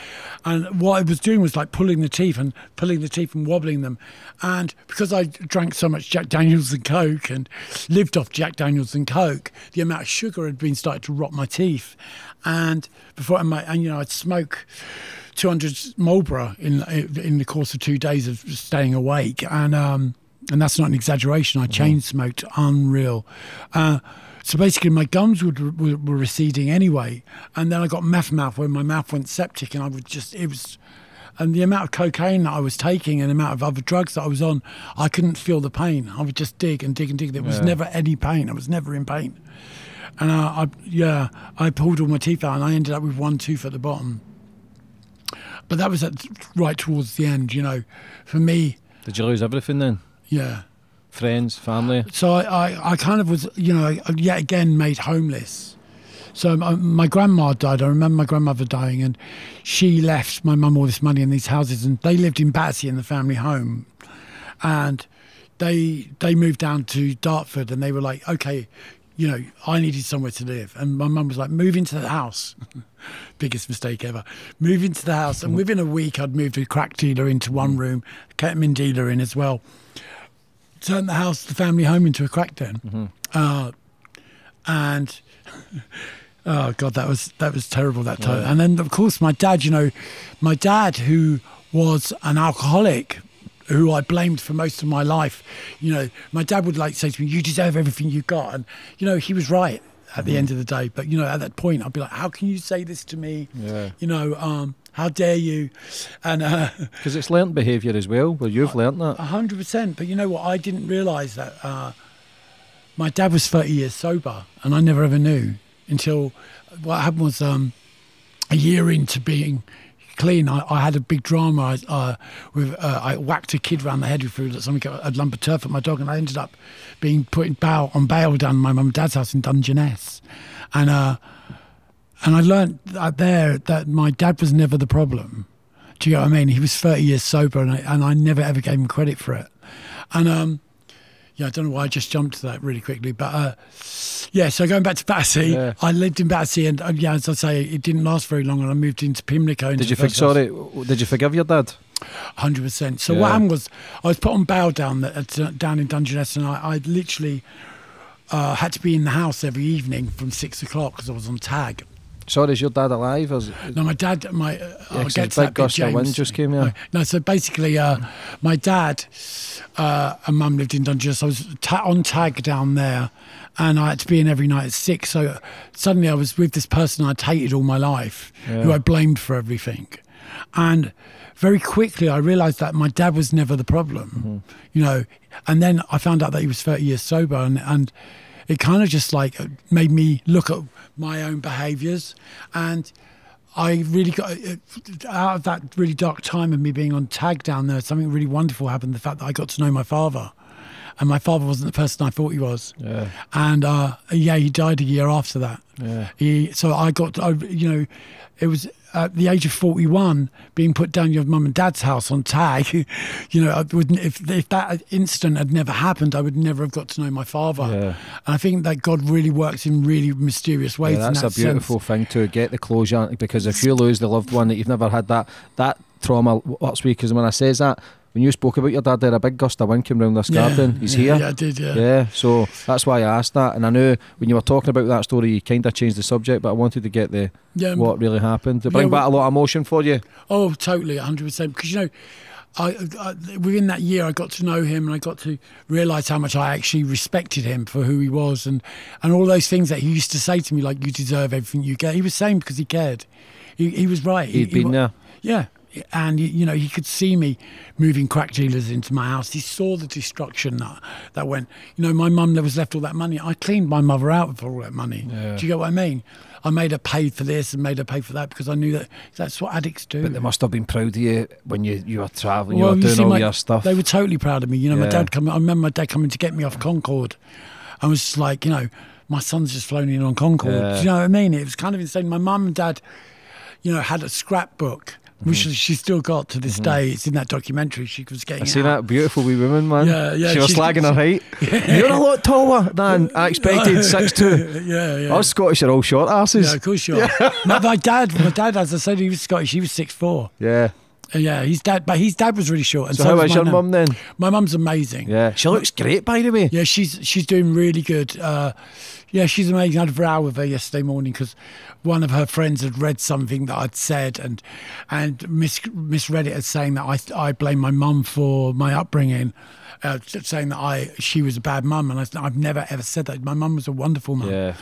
And what I was doing was like pulling the teeth and pulling the teeth and wobbling them. And because I drank so much Jack Daniels and Coke and lived off Jack Daniels and Coke, the amount of sugar had been starting to rot my teeth. And before I might, and you know, I'd smoke two hundred Marlboro in in the course of two days of staying awake, and um, and that's not an exaggeration. I mm-hmm. chain smoked, unreal. Uh, so basically, my gums would, were, were receding anyway, and then I got meth mouth, where my mouth went septic, and I would just it was, and the amount of cocaine that I was taking and the amount of other drugs that I was on, I couldn't feel the pain. I would just dig and dig and dig. There was yeah. never any pain. I was never in pain. And I, I, yeah, I pulled all my teeth out, and I ended up with one tooth at the bottom. But that was at, right towards the end, you know. For me... Did you lose everything then? Yeah. Friends, family? So I, I, I kind of was, you know, yet again made homeless. So my, my grandma died. I remember my grandmother dying, and she left my mum all this money in these houses, and they lived in Battersea in the family home. And they they moved down to Dartford, and they were like, okay, you know, I needed somewhere to live. And my mum was like, move into the house. Biggest mistake ever. Move into the house. And within a week, I'd moved a crack dealer into one room, ketamine dealer in as well. Turned the house, the family home, into a crack den. Mm-hmm. uh, and... Oh God, that was that was terrible that time. Yeah. And then of course my dad, you know, my dad who was an alcoholic, who I blamed for most of my life. You know, my dad would like say to me, "You deserve everything you got," and you know he was right at the mm. end of the day. But you know, at that point, I'd be like, "How can you say this to me? Yeah. You know, um, how dare you?" And because uh, it's learnt behaviour as well. Well, you've learnt that a hundred percent. But you know what? I didn't realise that. Uh, My dad was thirty years sober, and I never ever knew until what happened was um, a year into being clean. I, I had a big drama. I, uh, with, uh, I whacked a kid round the head with something, a lump of turf at my dog, and I ended up being put in bail, on bail down at my mum and dad's house in Dungeness. And, uh, and I learned that there that my dad was never the problem. Do you know what I mean? He was thirty years sober, and I, and I never ever gave him credit for it. And... Um, Yeah, I don't know why I just jumped to that really quickly. But, uh, yeah, so going back to Battersea, yeah. I lived in Battersea and, uh, yeah, as I say, it didn't last very long and I moved into Pimlico. Into did you think, sorry, did you forgive your dad? one hundred percent. So yeah. What happened was I was put on bail down, the, uh, down in Dungeness, and I, I literally uh, had to be in the house every evening from six o'clock because I was on tag. Sorry, is your dad alive? Or is it... No, my dad, my... Uh, yeah, I'll get to that bit, James. Wind just came, yeah. No, so basically, uh, my dad uh, and mum lived in Dungeness. I was ta on tag down there, and I had to be in every night at six. So suddenly I was with this person I'd hated all my life, yeah. who I blamed for everything. And very quickly I realised that my dad was never the problem, mm-hmm. you know. And then I found out that he was thirty years sober, and... and it kind of just like made me look at my own behaviours, and I really got out of that really dark time of me being on tag down there. Something really wonderful happened: the fact that I got to know my father, and my father wasn't the person I thought he was. Yeah. And uh, yeah, he died a year after that. Yeah. He, so I got, I, you know, it was at the age of forty-one being put down your mum and dad's house on tag. You know, I wouldn't, if, if that incident had never happened, I would never have got to know my father. Yeah. And I think that God really works in really mysterious ways. Yeah, that's in that a beautiful sense. Thing to get the closure, because if you lose the loved one that you've never had, that that trauma, what's weak is when I say that, when you spoke about your dad there, a big gust of wind came round this yeah, garden. He's yeah, here. Yeah, I did, yeah. Yeah, so that's why I asked that. And I knew when you were talking about that story, you kind of changed the subject, but I wanted to get the yeah, what really happened. To bring yeah, back a lot of emotion for you. Oh, totally, one hundred percent. Because, you know, I, I, within that year, I got to know him, and I got to realise how much I actually respected him for who he was, and, and all those things that he used to say to me, like, you deserve everything you get. He was saying because he cared. He, he was right. He'd he, been he, there. Yeah. And, you know, he could see me moving crack dealers into my house. He saw the destruction that, that went. You know, my mum was left all that money. I cleaned my mother out for all that money. Yeah. Do you get what I mean? I made her pay for this and made her pay for that because I knew that that's what addicts do. But they must have been proud of you when you, you were travelling, well, you were doing you all my, your stuff. They were totally proud of me. You know, yeah. my dad come, I remember my dad coming to get me off Concorde. I was just like, you know, my son's just flown in on Concorde. Yeah. Do you know what I mean? It was kind of insane. My mum and dad, you know, had a scrapbook. Mm-hmm. Which she's still got to this mm-hmm. day. It's in that documentary. She was getting. I see that beautiful wee woman, man. Yeah, yeah. She was slagging her height. Yeah. You're a lot taller than I expected. Six two. Yeah, yeah. Us Scottish are all short asses. Yeah, of course you are. Yeah. my, my dad, my dad, as I said, he was Scottish. He was six four. Yeah. Uh, yeah, his dad, but his dad was really short. And so, so how is your mum then? My mum's amazing. Yeah, she looks great, by the way. Yeah, she's she's doing really good. Uh, yeah, she's amazing. I had a row with her yesterday morning because one of her friends had read something that I'd said and and mis misread it as saying that I I blame my mum for my upbringing, uh, saying that I she was a bad mum, and I, I've never ever said that. My mum was a wonderful mum. Yeah.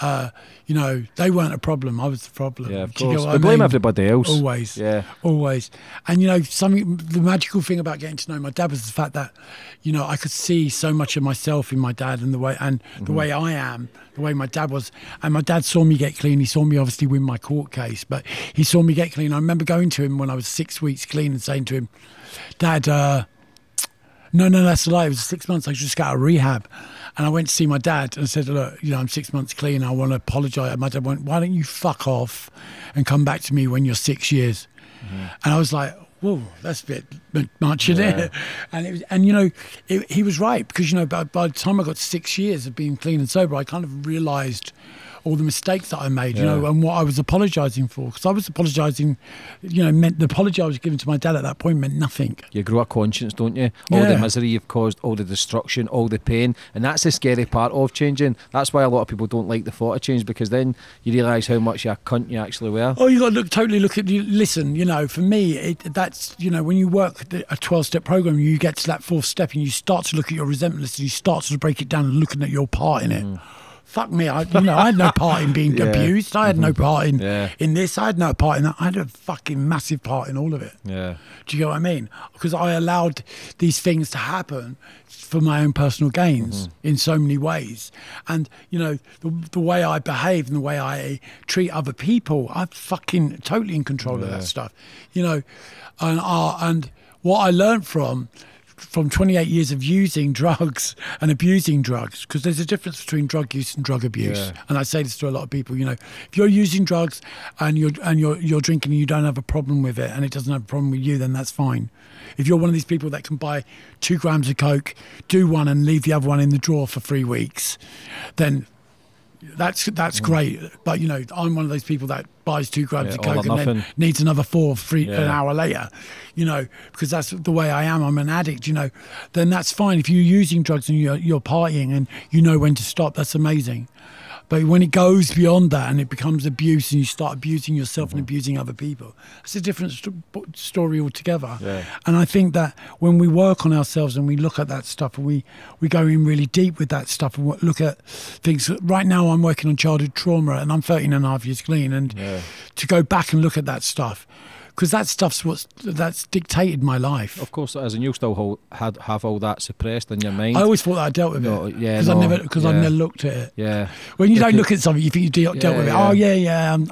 Uh, you know, they weren't a problem. I was the problem. Yeah, of course. They blame everybody else. Always. Yeah. Always. And, you know, something, the magical thing about getting to know my dad was the fact that, you know, I could see so much of myself in my dad and the way, and mm-hmm. the way I am, the way my dad was. And my dad saw me get clean. He saw me obviously win my court case, but he saw me get clean. I remember going to him when I was six weeks clean and saying to him, Dad, uh, no, no, that's a lie. It was six months. I just got out of rehab. And I went to see my dad and said, look, you know, I'm six months clean. I want to apologise. And my dad went, why don't you fuck off and come back to me when you're six years? Mm-hmm. And I was like, whoa, that's a bit much, isn't yeah. it? And, it was, and you know, it, he was right. Because, you know, by, by the time I got six years of being clean and sober, I kind of realised all the mistakes that I made, yeah. you know, and what I was apologising for. Because I was apologising, you know, meant the apology I was giving to my dad at that point meant nothing. You grow a conscience, don't you? All yeah. the misery you've caused, all the destruction, all the pain. And that's the scary part of changing. That's why a lot of people don't like the thought of change, because then you realise how much of a cunt you actually were. Oh, you got to look, totally look at, you. listen, you know, for me, it, that's, you know, when you work a twelve-step programme, you get to that fourth step and you start to look at your resentment list and you start to break it down and looking at your part in it. Mm. Fuck me, I, you know, I had no part in being yeah. abused. I had no part in, yeah. in this. I had no part in that. I had a fucking massive part in all of it. Yeah. Do you get what I mean? Because I allowed these things to happen for my own personal gains mm-hmm. in so many ways. And, you know, the, the way I behave and the way I treat other people, I'm fucking totally in control yeah. of that stuff. You know, and, uh, and what I learned from... from twenty-eight years of using drugs and abusing drugs, because there's a difference between drug use and drug abuse. Yeah. And I say this to a lot of people, you know, if you're using drugs and you're and you're you're drinking and you don't have a problem with it and it doesn't have a problem with you, then that's fine. If you're one of these people that can buy two grams of coke, do one and leave the other one in the drawer for three weeks, then that's that's mm. great. But you know, I'm one of those people that buys two grams yeah, of coke and nothing. Then needs another four three yeah. an hour later, you know, because that's the way I am. I'm an addict, you know. Then that's fine. If you're using drugs and you're, you're partying and you know when to stop, that's amazing. But when it goes beyond that and it becomes abuse and you start abusing yourself mm-hmm. and abusing other people, it's a different st story altogether. Yeah. And I think that when we work on ourselves and we look at that stuff and we, we go in really deep with that stuff and look at things. Right now I'm working on childhood trauma and I'm thirteen and a half years clean. And yeah. to go back and look at that stuff, because that stuff's what's that's dictated my life. Of course it is, and you'll still hold, had, have all that suppressed in your mind. I always thought that I dealt with no, it, yeah, because no, I never, because yeah. I never looked at it. Yeah. When you yeah, don't look at something, you think you de yeah, dealt with it. Yeah. Oh yeah, yeah, I'm,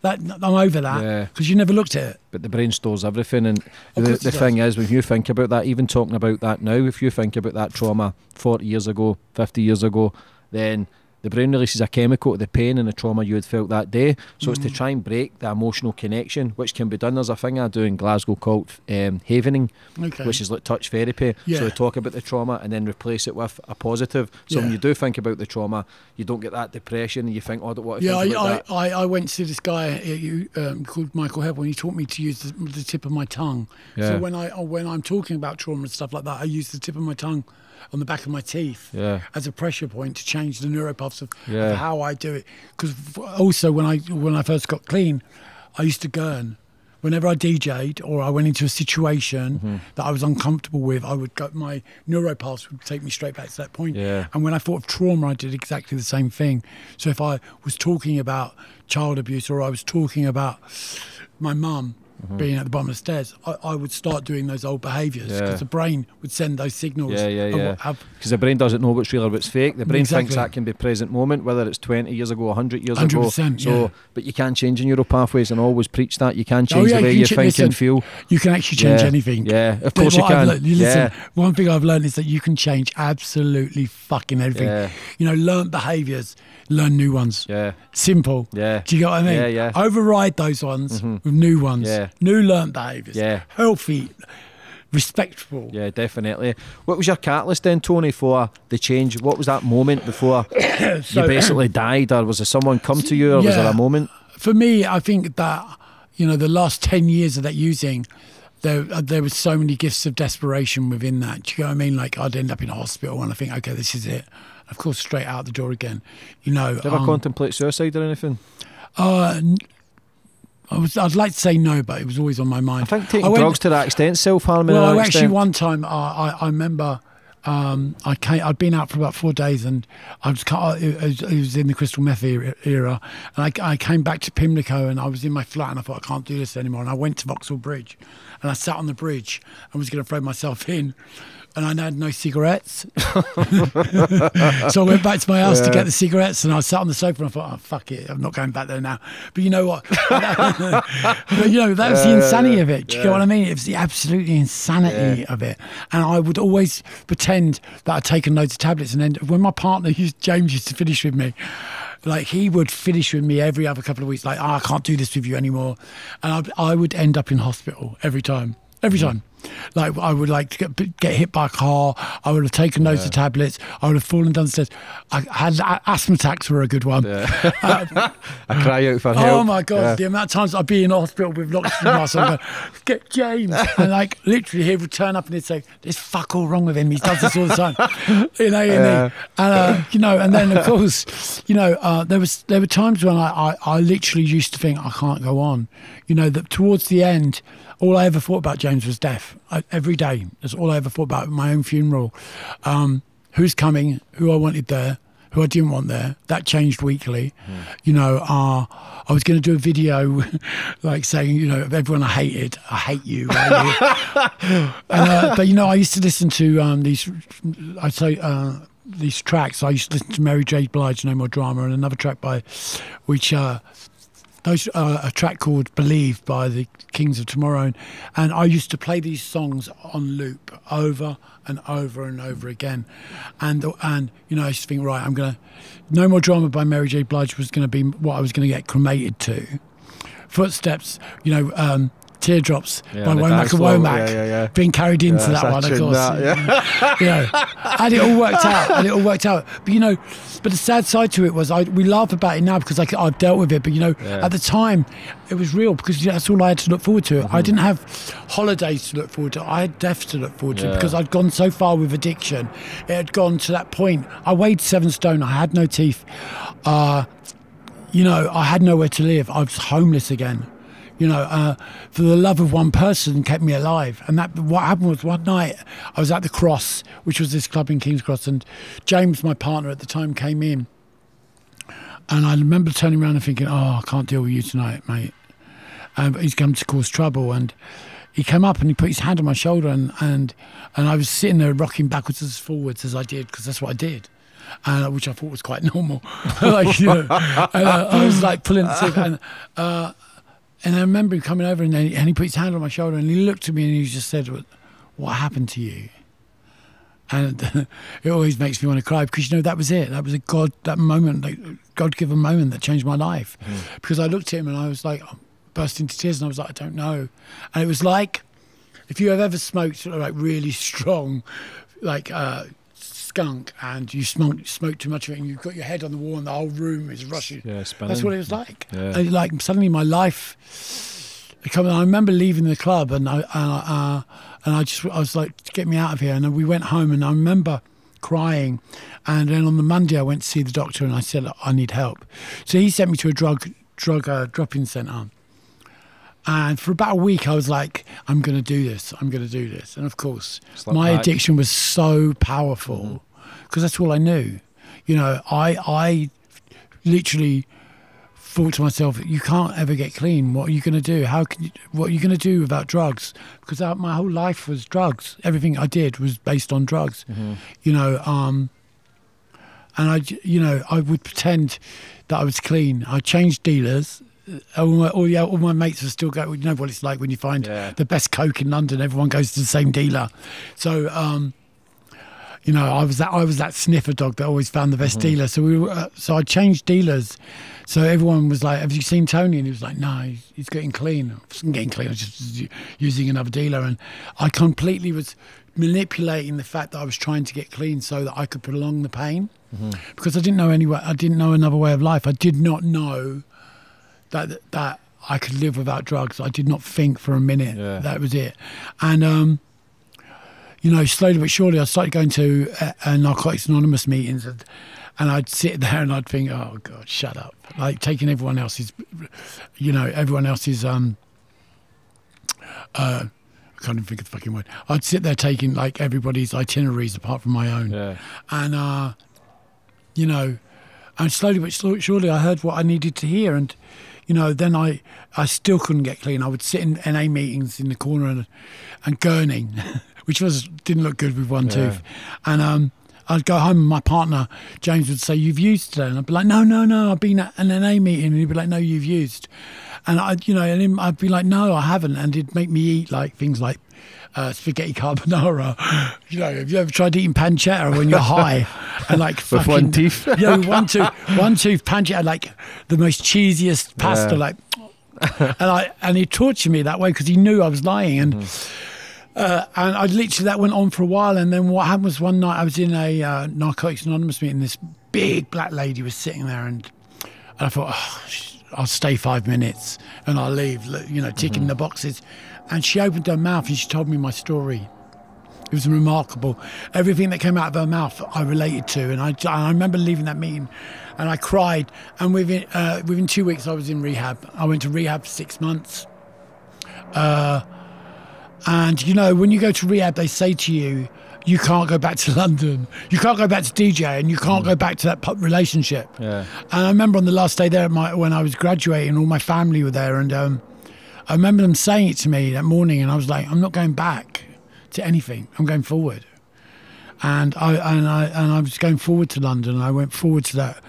that, I'm over that, because yeah. you never looked at it. But the brain stores everything, and the, the thing is, when you think about that, even talking about that now, if you think about that trauma forty years ago, fifty years ago, then the brain releases a chemical to the pain and the trauma you had felt that day. So mm. it's to try and break the emotional connection, which can be done. There's a thing I do in Glasgow called um, havening, okay. which is like touch therapy. Yeah. So we talk about the trauma and then replace it with a positive. So yeah. when you do think about the trauma, you don't get that depression and you think, oh, I don't want to yeah, think I, about I, that. Yeah, I, I went to this guy um, called Michael Heaven, and he taught me to use the, the tip of my tongue. Yeah. So when, I, when I'm talking about trauma and stuff like that, I use the tip of my tongue on the back of my teeth yeah. as a pressure point to change the neuropaths of, yeah. of how I do it. Because also when I when I first got clean, I used to gurn. Whenever I D J'd or I went into a situation mm-hmm. that I was uncomfortable with, I would go, my neuropaths would take me straight back to that point. Yeah. And when I thought of trauma, I did exactly the same thing. So if I was talking about child abuse or I was talking about my mum, Mm-hmm. being at the bottom of the stairs, I, I would start doing those old behaviours because yeah. the brain would send those signals. Yeah, yeah, yeah. Because the brain doesn't know what's real or what's fake. The brain exactly. thinks that can be present moment, whether it's twenty years ago, one hundred years ago. one hundred percent, so, yeah. But you can change in neural pathways, and I always preach that. You can change oh, yeah, the way you, you think listen, and feel. You can actually change yeah. anything. Yeah, of course you can. Learned, listen, yeah. one thing I've learned is that you can change absolutely fucking everything. Yeah. You know, learn behaviours, learn new ones. Yeah. Simple. Yeah. Do you get what I mean? Yeah, yeah. Override those ones mm-hmm. with new ones. Yeah. New learned behaviours, yeah. healthy, respectful. Yeah, definitely. What was your catalyst then, Tony, for the change? What was that moment before so, you basically died, or was there someone come to you, or yeah, was there a moment? For me, I think that, you know, the last ten years of that using, there there was so many gifts of desperation within that. Do you know what I mean? Like, I'd end up in a hospital and I think, okay, this is it. Of course, straight out the door again. You know, did you ever um, contemplate suicide or anything? Uh... I was, I'd like to say no, but it was always on my mind. I think taking I went, drugs to that extent, self-harming. Well, to that actually, extent. one time uh, I, I remember Um, I came, I'd been out for about four days, and I was, it was in the crystal meth era. And I, I came back to Pimlico, and I was in my flat, and I thought, I can't do this anymore. And I went to Vauxhall Bridge, and I sat on the bridge and was going to throw myself in. And I had no cigarettes. So I went back to my house yeah. to get the cigarettes, and I sat on the sofa, and I thought, oh, fuck it, I'm not going back there now. But you know what? But you know, that was yeah, the insanity yeah, of it. Do you yeah. know what I mean? It was the absolutely insanity yeah. of it. And I would always pretend that I'd taken loads of tablets. And then when my partner, James, used to finish with me, like, he would finish with me every other couple of weeks, like, oh, I can't do this with you anymore. And I, I would end up in hospital every time. Every time. Like, I would like to get, get hit by a car. I would have taken loads yeah. of tablets. I would have fallen downstairs. I had asthma attacks were a good one. Yeah. Uh, I cry out for help. Oh my God, yeah. the amount of times I'd be in hospital with lots of masks on, get James. And like, literally, he would turn up and he'd say, there's fuck all wrong with him. He does this all the time. You know, yeah. and, uh, you know, and then of course, you know, uh, there was, there were times when I, I, I literally used to think I can't go on. You know, that towards the end, all I ever thought about, James, was death. I, every day, that's all I ever thought about. My own funeral, um, who's coming, who I wanted there, who I didn't want there. That changed weekly. Mm. You know, uh, I was going to do a video, like saying, you know, everyone I hated, I hate you. I hate you. And, uh, but you know, I used to listen to um, these. I'd say. Uh, these tracks. I used to listen to Mary J. Blige, No More Drama, and another track by, which. Uh, Those, uh, a track called Believe by the Kings of Tomorrow, and, and I used to play these songs on loop over and over and over again, and and you know, I used to think, right, I'm gonna No More Drama by Mary J. Blige was gonna be what I was gonna get cremated to. Footsteps, you know, um Teardrops yeah, by Womack and Womack, yeah, yeah, yeah. being carried into yeah, that one, of course. That, yeah. You know, and it all worked out, and it all worked out. But you know, but the sad side to it was, I we laugh about it now because I, I've dealt with it. But you know, yeah. at the time, it was real, because you know, that's all I had to look forward to. Mm-hmm. I didn't have holidays to look forward to. I had death to look forward yeah. to, because I'd gone so far with addiction. It had gone to that point. I weighed seven stone. I had no teeth. Uh, you know, I had nowhere to live. I was homeless again. You know, uh, for the love of one person kept me alive. And that what happened was, one night I was at the Cross, which was this club in King's Cross, and James, my partner at the time, came in. And I remember turning around and thinking, oh, I can't deal with you tonight, mate. Um, he's come to cause trouble. And he came up and he put his hand on my shoulder, and, and, and I was sitting there rocking backwards and forwards as I did, because that's what I did. Uh, which I thought was quite normal. Like, you know, and, uh, I was like pulling the stick, and... Uh, And I remember him coming over, and, then, and he put his hand on my shoulder, and he looked at me, and he just said, what happened to you? And it always makes me want to cry, because, you know, that was it. That was a God, that moment, like, God-given moment that changed my life. Mm. Because I looked at him, and I was like, I burst into tears, and I was like, I don't know. And it was like, if you have ever smoked like really strong, like... Uh, skunk, and you smoke, smoke too much of it, and you've got your head on the wall, and the whole room is rushing. Yeah, that's what it was like. Yeah. It, like, suddenly my life. I remember leaving the club, and I uh, uh, and I just I was like, get me out of here. And then we went home, and I remember crying. And then on the Monday, I went to see the doctor, and I said, I need help. So he sent me to a drug drug uh, drop-in centre. And for about a week, I was like, I'm going to do this. I'm going to do this. And of course, like my that. addiction was so powerful, because mm-hmm. that's all I knew. You know, I I literally thought to myself, you can't ever get clean. What are you going to do? How can you, what are you going to do without drugs? Because I, my whole life was drugs. Everything I did was based on drugs. Mm-hmm. You know, um, and I, you know, I would pretend that I was clean. I changed dealers. All my, all, yeah, all my mates were still going, you know what it's like when you find yeah. the best coke in London, everyone goes to the same dealer. So, um, you know, I was that I was that sniffer dog that always found the best mm-hmm. dealer. So we were, uh, so I changed dealers. So everyone was like, have you seen Tony? And he was like, no, he's, he's getting clean. I wasn't getting clean, I was just using another dealer. And I completely was manipulating the fact that I was trying to get clean so that I could prolong the pain. Mm-hmm. Because I didn't know any way, I didn't know another way of life. I did not know... That, that I could live without drugs. I did not think for a minute. Yeah. That was it. And, um, you know, slowly but surely, I started going to uh, uh, Narcotics Anonymous meetings, and, and I'd sit there and I'd think, oh, God, shut up. Like, taking everyone else's, you know, everyone else's um, uh, I can't even think of the fucking word. I'd sit there taking like everybody's itineraries apart from my own. Yeah. And, uh, you know, and slowly but surely I heard what I needed to hear. And, you know, then I, I still couldn't get clean. I would sit in N A meetings in the corner and, and gurning, which was didn't look good with one yeah. tooth. And um, I'd go home and my partner, James, would say, "You've used today." And I'd be like, "No, no, no, I've been at an N A meeting." And he'd be like, "No, you've used." And I, you know, and I'd be like, "No, I haven't." And it'd make me eat like things like uh, spaghetti carbonara. You know, have you ever tried eating pancetta when you're high? And like with fucking, one tooth, yeah, you know, one tooth, one tooth pancetta, like the most cheesiest pasta, yeah. like. And I and he tortured me that way because he knew I was lying, and mm. uh, and I literally that went on for a while. And then what happened was one night I was in a uh, Narcotics Anonymous meeting. This big black lady was sitting there, and and I thought, oh. She, I'll stay five minutes and I'll leave, you know, ticking mm-hmm. the boxes. And she opened her mouth and she told me my story. It was remarkable. Everything that came out of her mouth I related to. And I, I remember leaving that meeting and I cried. And within, uh, within two weeks I was in rehab. I went to rehab for six months. Uh, and, you know, when you go to rehab, they say to you, you can't go back to London, you can't go back to D J, and you can't go back to that pop relationship. Yeah. And I remember on the last day there, my, when I was graduating, all my family were there, and um, I remember them saying it to me that morning, and I was like, I'm not going back to anything, I'm going forward. And I and I, and I was going forward to London, and I went forward to that,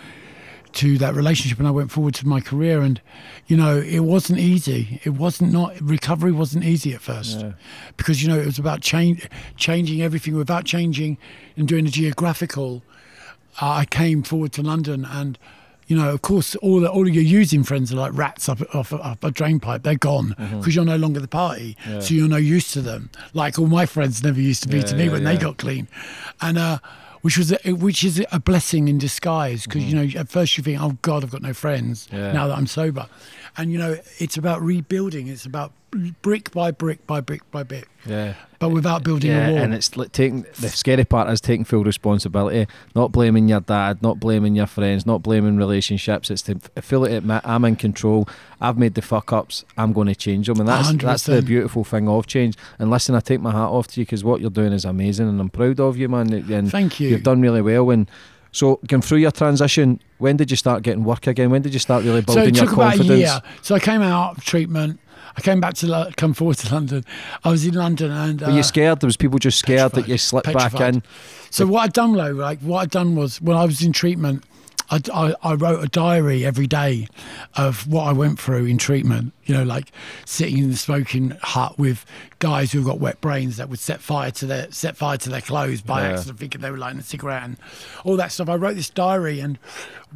to that relationship, and I went forward to my career. And, you know, it wasn't easy. It wasn't not recovery wasn't easy at first, yeah. because, you know, it was about change, changing everything without changing and doing a geographical. Uh, I came forward to London, and, you know, of course, all the, all of your using friends are like rats up off, up a drain pipe. They're gone because mm-hmm. you're no longer the party, yeah. so you're no use to them. Like all my friends never used to be yeah, to me yeah, when yeah. they got clean, and. uh Which was a, which is a blessing in disguise because mm-hmm. you know at first you think, oh God, I've got no friends yeah. now that I'm sober, and you know it's about rebuilding. It's about brick by brick by brick by bit. Yeah. But without building yeah, a wall. And it's like taking the scary part is taking full responsibility, not blaming your dad, not blaming your friends, not blaming relationships. It's to feel it. I'm in control. I've made the fuck ups. I'm going to change them, and that's one hundred percent. That's the beautiful thing of change. And listen, I take my hat off to you because what you're doing is amazing, and I'm proud of you, man. And thank you. You've done really well. And so going through your transition, when did you start getting work again? When did you start really building so your confidence? So it took about a year. So I came out of treatment. I came back to come forward to London. I was in London, and uh, were you scared? There was people just scared that you slipped petrified. back in. So what I'd done, though, like what I'd done was when I was in treatment, I, I, I wrote a diary every day of what I went through in treatment. You know, like sitting in the smoking hut with guys who've got wet brains that would set fire to their set fire to their clothes by yeah. accident, thinking they were lighting a cigarette and all that stuff. I wrote this diary, and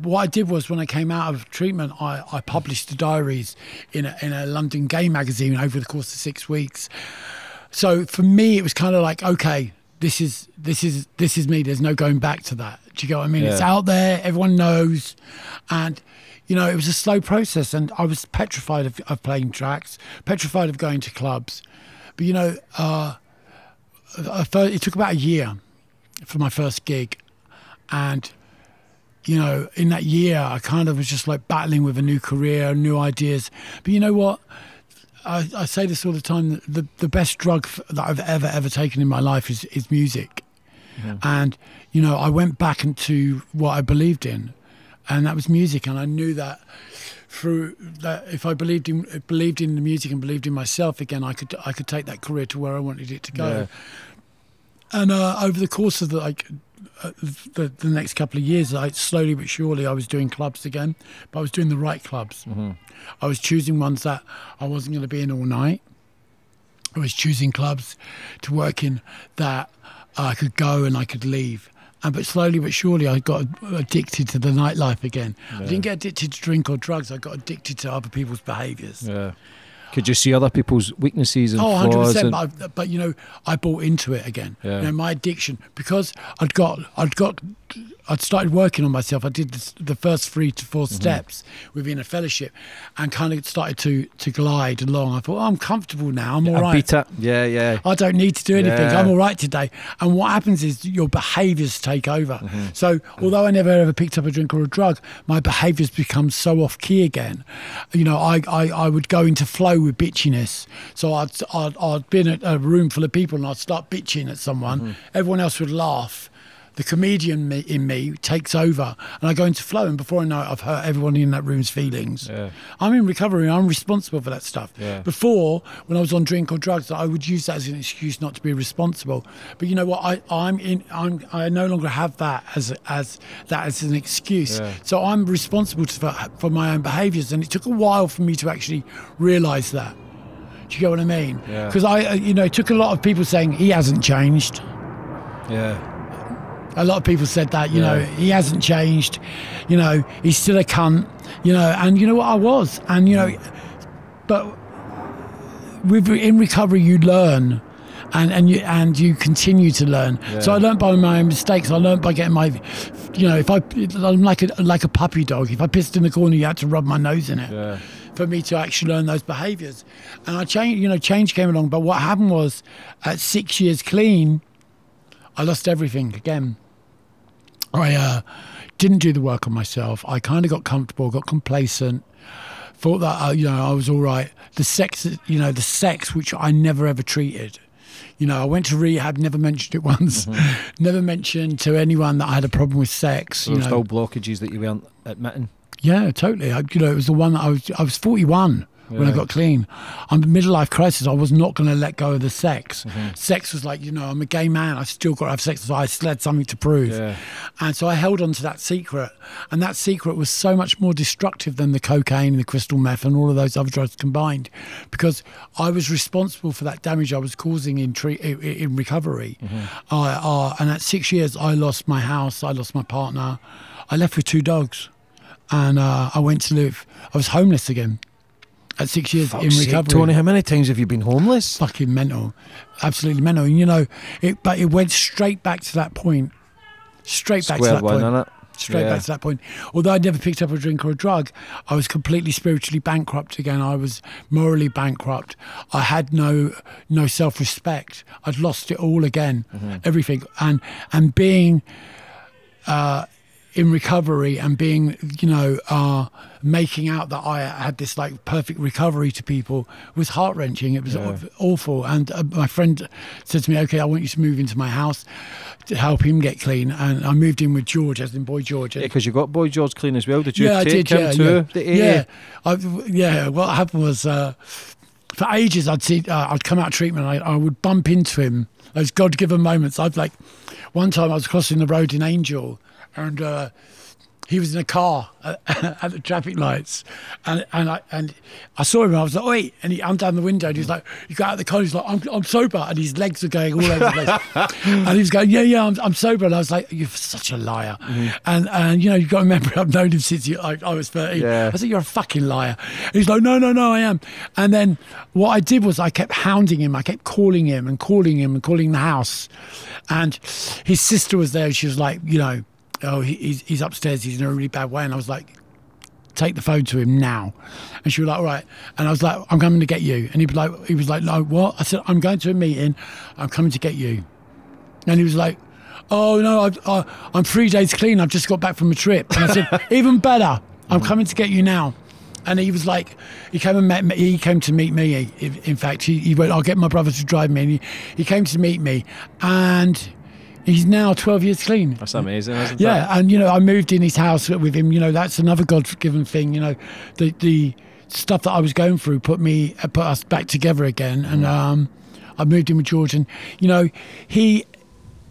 what I did was when I came out of treatment, I, I published the diaries in a, in a London gay magazine over the course of six weeks. So for me, it was kind of like, okay, this is this is this is me. There's no going back to that. Do you get what I mean? Yeah. It's out there. Everyone knows. And, you know, it was a slow process. And I was petrified of, of playing tracks, petrified of going to clubs. But, you know, uh, it took about a year for my first gig. And, you know, in that year, I kind of was just like battling with a new career, new ideas. But you know what? I, I say this all the time. The, the best drug that I've ever, ever taken in my life is, is music. Yeah. And, you know, I went back into what I believed in, and that was music. And I knew that through that if I believed in believed in the music and believed in myself again, I could I could take that career to where I wanted it to go. Yeah. And uh, over the course of the, like uh, the the next couple of years, I slowly but surely I was doing clubs again, but I was doing the right clubs. Mm-hmm. I was choosing ones that I wasn't going to be in all night. I was choosing clubs to work in that I could go and I could leave. And but slowly but surely I got addicted to the nightlife again. Yeah. I didn't get addicted to drink or drugs. I got addicted to other people's behaviours. Yeah. Could you see other people's weaknesses and oh, flaws? one hundred percent, and but, I, but you know, I bought into it again. Yeah. You know, my addiction, because I'd got, I'd got, I'd started working on myself. I did this, the first three to four mm-hmm. steps within a fellowship, and kind of started to to glide along. I thought, oh, I'm comfortable now. I'm yeah, all right. I beat up. Yeah, yeah. I don't need to do anything. Yeah. I'm all right today. And what happens is your behaviours take over. Mm-hmm. So although I never ever picked up a drink or a drug, my behaviours become so off key again. You know, I I, I would go into flow with bitchiness. So I'd, I'd, I'd been at a room full of people and I'd start bitching at someone. Mm-hmm. Everyone else would laugh. The comedian me, in me takes over and I go into flow, and before I know it, I've hurt everyone in that room's feelings. Yeah. I'm in recovery. I'm responsible for that stuff. Yeah. Before, when I was on drink or drugs, I would use that as an excuse not to be responsible. But you know what? I, I'm in. I'm. I no longer have that as as that as an excuse. Yeah. So I'm responsible for for my own behaviours, and it took a while for me to actually realise that. Do you get what I mean? Because yeah. I, you know, it took a lot of people saying he hasn't changed. Yeah. A lot of people said that, you yeah. know, he hasn't changed, you know, he's still a cunt, you know, and you know what, I was. And, you know, but with, in recovery, you learn and, and, you, and you continue to learn. Yeah. So I learned by my own mistakes. I learned by getting my, you know, if I, I'm like a, like a puppy dog. If I pissed in the corner, you had to rub my nose in it yeah. for me to actually learn those behaviours. And I changed, you know, change came along. But what happened was at six years clean, I lost everything again. I uh, didn't do the work on myself. I kind of got comfortable, got complacent, thought that uh, you know, I was all right. The sex, you know, the sex which I never ever treated. You know, I went to rehab, never mentioned it once, mm-hmm. never mentioned to anyone that I had a problem with sex. There was no blockages that you weren't admitting. Yeah, totally. I, you know, it was the one that I was. I was forty-one. Yeah. When I got clean, I'm in midlife crisis. I was not going to let go of the sex. Mm-hmm. Sex was like, you know, I'm a gay man. I've still got to have sex. So I still had something to prove. Yeah. And so I held on to that secret. And that secret was so much more destructive than the cocaine and the crystal meth and all of those other drugs combined, because I was responsible for that damage I was causing in tre in recovery. Mm-hmm. uh, uh, and at six years, I lost my house. I lost my partner. I left with two dogs. And uh, I went to live. I was homeless again. At six years Fuck's in recovery. Sake, Tony, how many times have you been homeless? Fucking mental. Absolutely mental. And you know, it, but it went straight back to that point. Straight back Square to that one, point. It? Straight yeah. back to that point. Although I'd never picked up a drink or a drug, I was completely spiritually bankrupt again. I was morally bankrupt. I had no no self-respect. I'd lost it all again, mm-hmm. everything. And, and being... Uh, in recovery and being, you know, uh, making out that I had this like perfect recovery to people was heart wrenching. It was yeah. awful. And uh, my friend said to me, okay, I want you to move into my house to help him get clean. And I moved in with George, as in Boy George. Yeah, because you got Boy George clean as well. Did you yeah, take I did, him yeah, to yeah. the area? Yeah. I, yeah, what happened was uh, for ages I'd, see, uh, I'd come out of treatment and I, I would bump into him. Those God-given moments. I'd like, one time I was crossing the road in Angel, and uh, he was in a car at, at the traffic lights, and and I and I saw him. And I was like, "Oi!" And he undone the window, and he's like, "You got out of the car." He's like, "I'm I'm sober," and his legs were going all over the place, and he was going, "Yeah, yeah, I'm I'm sober." And I was like, "You're such a liar," mm. and and you know, you've got to remember, I've known him since he, I, I was thirteen. Yeah. I said, "You're a fucking liar." And he's like, "No, no, no, I am." And then what I did was I kept hounding him. I kept calling him and calling him and calling the house, and his sister was there. She was like, you know. Oh, he's, he's upstairs, he's in a really bad way. And I was like, take the phone to him now. And she was like, all right. And I was like, I'm coming to get you. And he was like, he was like, no, what? I said, I'm going to a meeting, I'm coming to get you. And he was like, oh, no, I've, uh, I'm three days clean, I've just got back from a trip. And I said, even better, I'm coming to get you now. And he was like, he came and met me, he came to meet me. In fact, he, he went, I'll get my brother to drive me. And he, he came to meet me. And... he's now twelve years clean. That's amazing, isn't it? Yeah, and, you know, I moved in his house with him. You know, that's another God-given thing. You know, the the stuff that I was going through put me put us back together again. And um, I moved in with George. And, you know, he,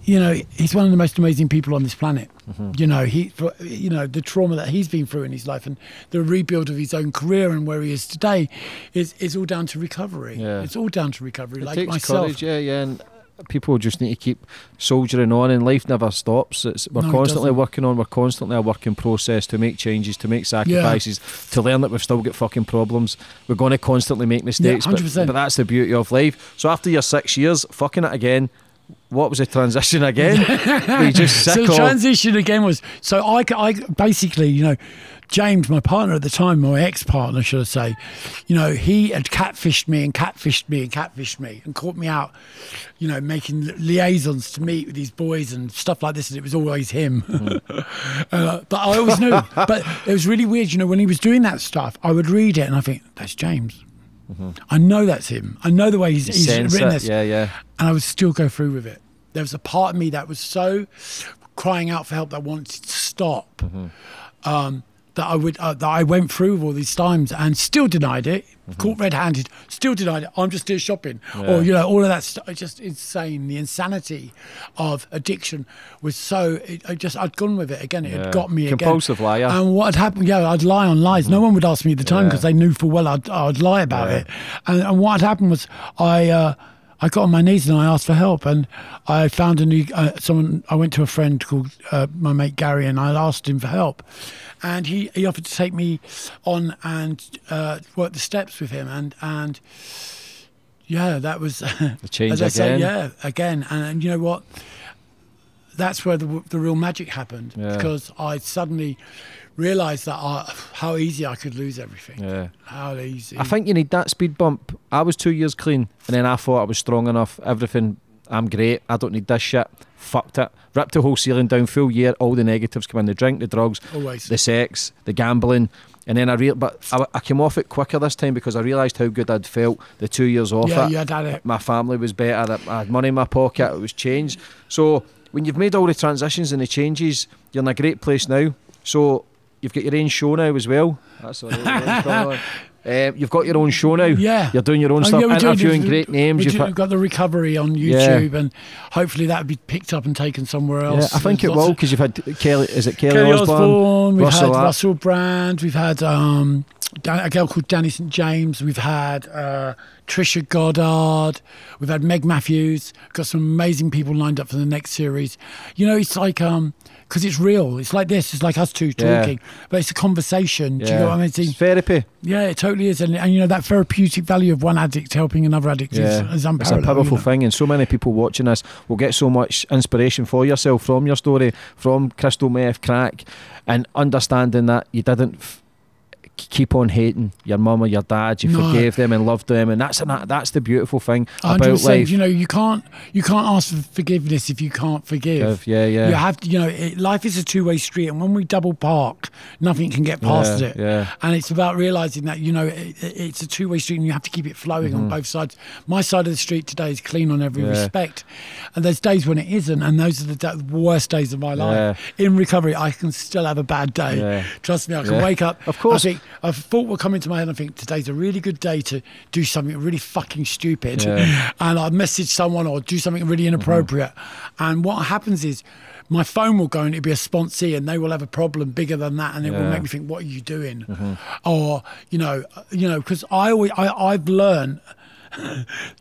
you know, he's one of the most amazing people on this planet. Mm-hmm. You know, he, you know, the trauma that he's been through in his life and the rebuild of his own career and where he is today is, is all down to recovery. Yeah. It's all down to recovery, it like takes myself. Courage, yeah, yeah. And people just need to keep soldiering on, and life never stops. It's, we're no, constantly it working on, we're constantly a working process to make changes, to make sacrifices, yeah. to learn that we've still got fucking problems. We're going to constantly make mistakes, yeah, but, but that's the beauty of life. So after your six years, fucking it again, what was the transition again? You just sick so the transition again was, so I, I basically, you know, James, my partner at the time, my ex-partner, should I say, you know, he had catfished me and catfished me and catfished me and caught me out, you know, making liaisons to meet with these boys and stuff like this, and it was always him. Mm. uh, but I always knew. But it was really weird, you know, when he was doing that stuff, I would read it and I think, that's James. Mm-hmm. I know that's him. I know the way he's, he's written this. Yeah, yeah. And I would still go through with it. There was a part of me that was so crying out for help that I wanted to stop. Mm-hmm. um, that I would uh, that I went through with all these times and still denied it. Mm-hmm. Caught red-handed, still denied it. I'm just here shopping, yeah. or you know, all of that stuff. It's just insane. The insanity of addiction was so. It, I just I'd gone with it again. It yeah. had got me compulsive again. Liar. And what had happened? Yeah, I'd lie on lies. Mm-hmm. No one would ask me at the time because yeah. they knew full well I'd I'd lie about yeah. it. And, and what had happened was I. Uh, I got on my knees and I asked for help, and I found a new uh, someone. I went to a friend called uh, my mate Gary, and I asked him for help, and he, he offered to take me on and uh, work the steps with him, and and yeah, that was the change again. Say, yeah, again, and, and you know what? That's where the the real magic happened yeah. because I suddenly realised that I, how easy I could lose everything. Yeah, how easy. I think you need that speed bump. I was two years clean, and then I thought I was strong enough. Everything, I'm great. I don't need this shit. Fucked it. Ripped the whole ceiling down. Full year, all the negatives come in: the drink, the drugs, always. The sex, the gambling. And then I real, but I, I came off it quicker this time because I realised how good I'd felt the two years off. Yeah, it. you had had it. My family was better. I had money in my pocket. It was changed. So when you've made all the transitions and the changes, you're in a great place now. So you've got your own show now as well. That's all right. um, you've got your own show now. Yeah. You're doing your own oh, stuff, yeah, interviewing do, great names. You've do, got the recovery on YouTube, yeah. and hopefully that'll be picked up and taken somewhere else. Yeah, I think There's it will, because you've had Kelly, is it Kelly, Kelly Osbourne? Osbourne we've Russell had Russell Brand, we've had um, a girl called Danny Saint James, we've had uh, Trisha Goddard, we've had Meg Matthews, we've got some amazing people lined up for the next series. You know, it's like... Um, because it's real. It's like this. It's like us two talking. Yeah. But it's a conversation. Do yeah. you know what I mean? It's therapy. Yeah, it totally is. And, and, you know, that therapeutic value of one addict helping another addict yeah. is, is unparalleled. It's a powerful you know? thing. And so many people watching this will get so much inspiration for yourself from your story, from crystal meth, crack, and understanding that you didn't... keep on hating your mum or your dad. You no. forgave them and loved them, and that's an, that's the beautiful thing about life. You know, you can't you can't ask for forgiveness if you can't forgive. Yeah, yeah. You have to. You know, it, life is a two way street, and when we double park, nothing can get past yeah, it. Yeah. And it's about realizing that you know it, it, it's a two way street, and you have to keep it flowing mm-hmm. on both sides. My side of the street today is clean on every yeah. respect, and there's days when it isn't, and those are the worst days of my life. Yeah. In recovery, I can still have a bad day. Yeah. Trust me, I can yeah. wake up. Of course. I think, a thought will come into my head and I think today's a really good day to do something really fucking stupid yeah. and I'll message someone or do something really inappropriate mm-hmm. and what happens is my phone will go and it'll be a sponsee and they will have a problem bigger than that and it yeah. will make me think, what are you doing? Mm-hmm. Or you know you know because I always I, I've learned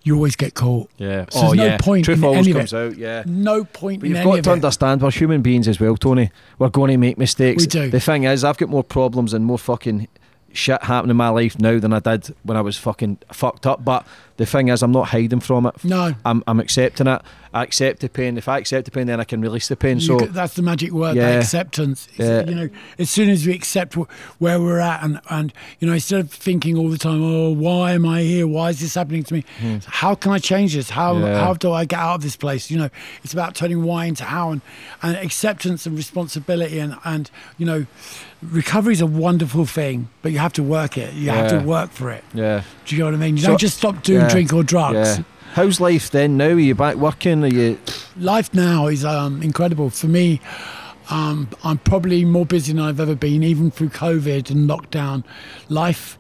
you always get caught. Yeah. So oh, there's no yeah. point Truth in always any comes of it. out, yeah. No point but in any of it. You've got to understand we're human beings as well, Tony. We're going to make mistakes. We do. The thing is, I've got more problems and more fucking shit happening in my life now than I did when I was fucking fucked up. But the thing is, I'm not hiding from it. No. I'm, I'm accepting it. I accept the pain. If I accept the pain, then I can release the pain. You so could, That's the magic word, yeah. acceptance. Yeah. You know, as soon as we accept where we're at and, and, you know, instead of thinking all the time, oh, why am I here? Why is this happening to me? Hmm. How can I change this? How yeah. how do I get out of this place? You know, it's about turning why into how and, and acceptance and responsibility and, and, you know, recovery is a wonderful thing, but you have to work it. You yeah. have to work for it. Yeah. Do you know what I mean? You so, don't just stop doing yeah. drink or drugs. Yeah. How's life then now? Are you back working? Are you? Life now is um, incredible for me. Um, I'm probably more busy than I've ever been, even through COVID and lockdown. Life,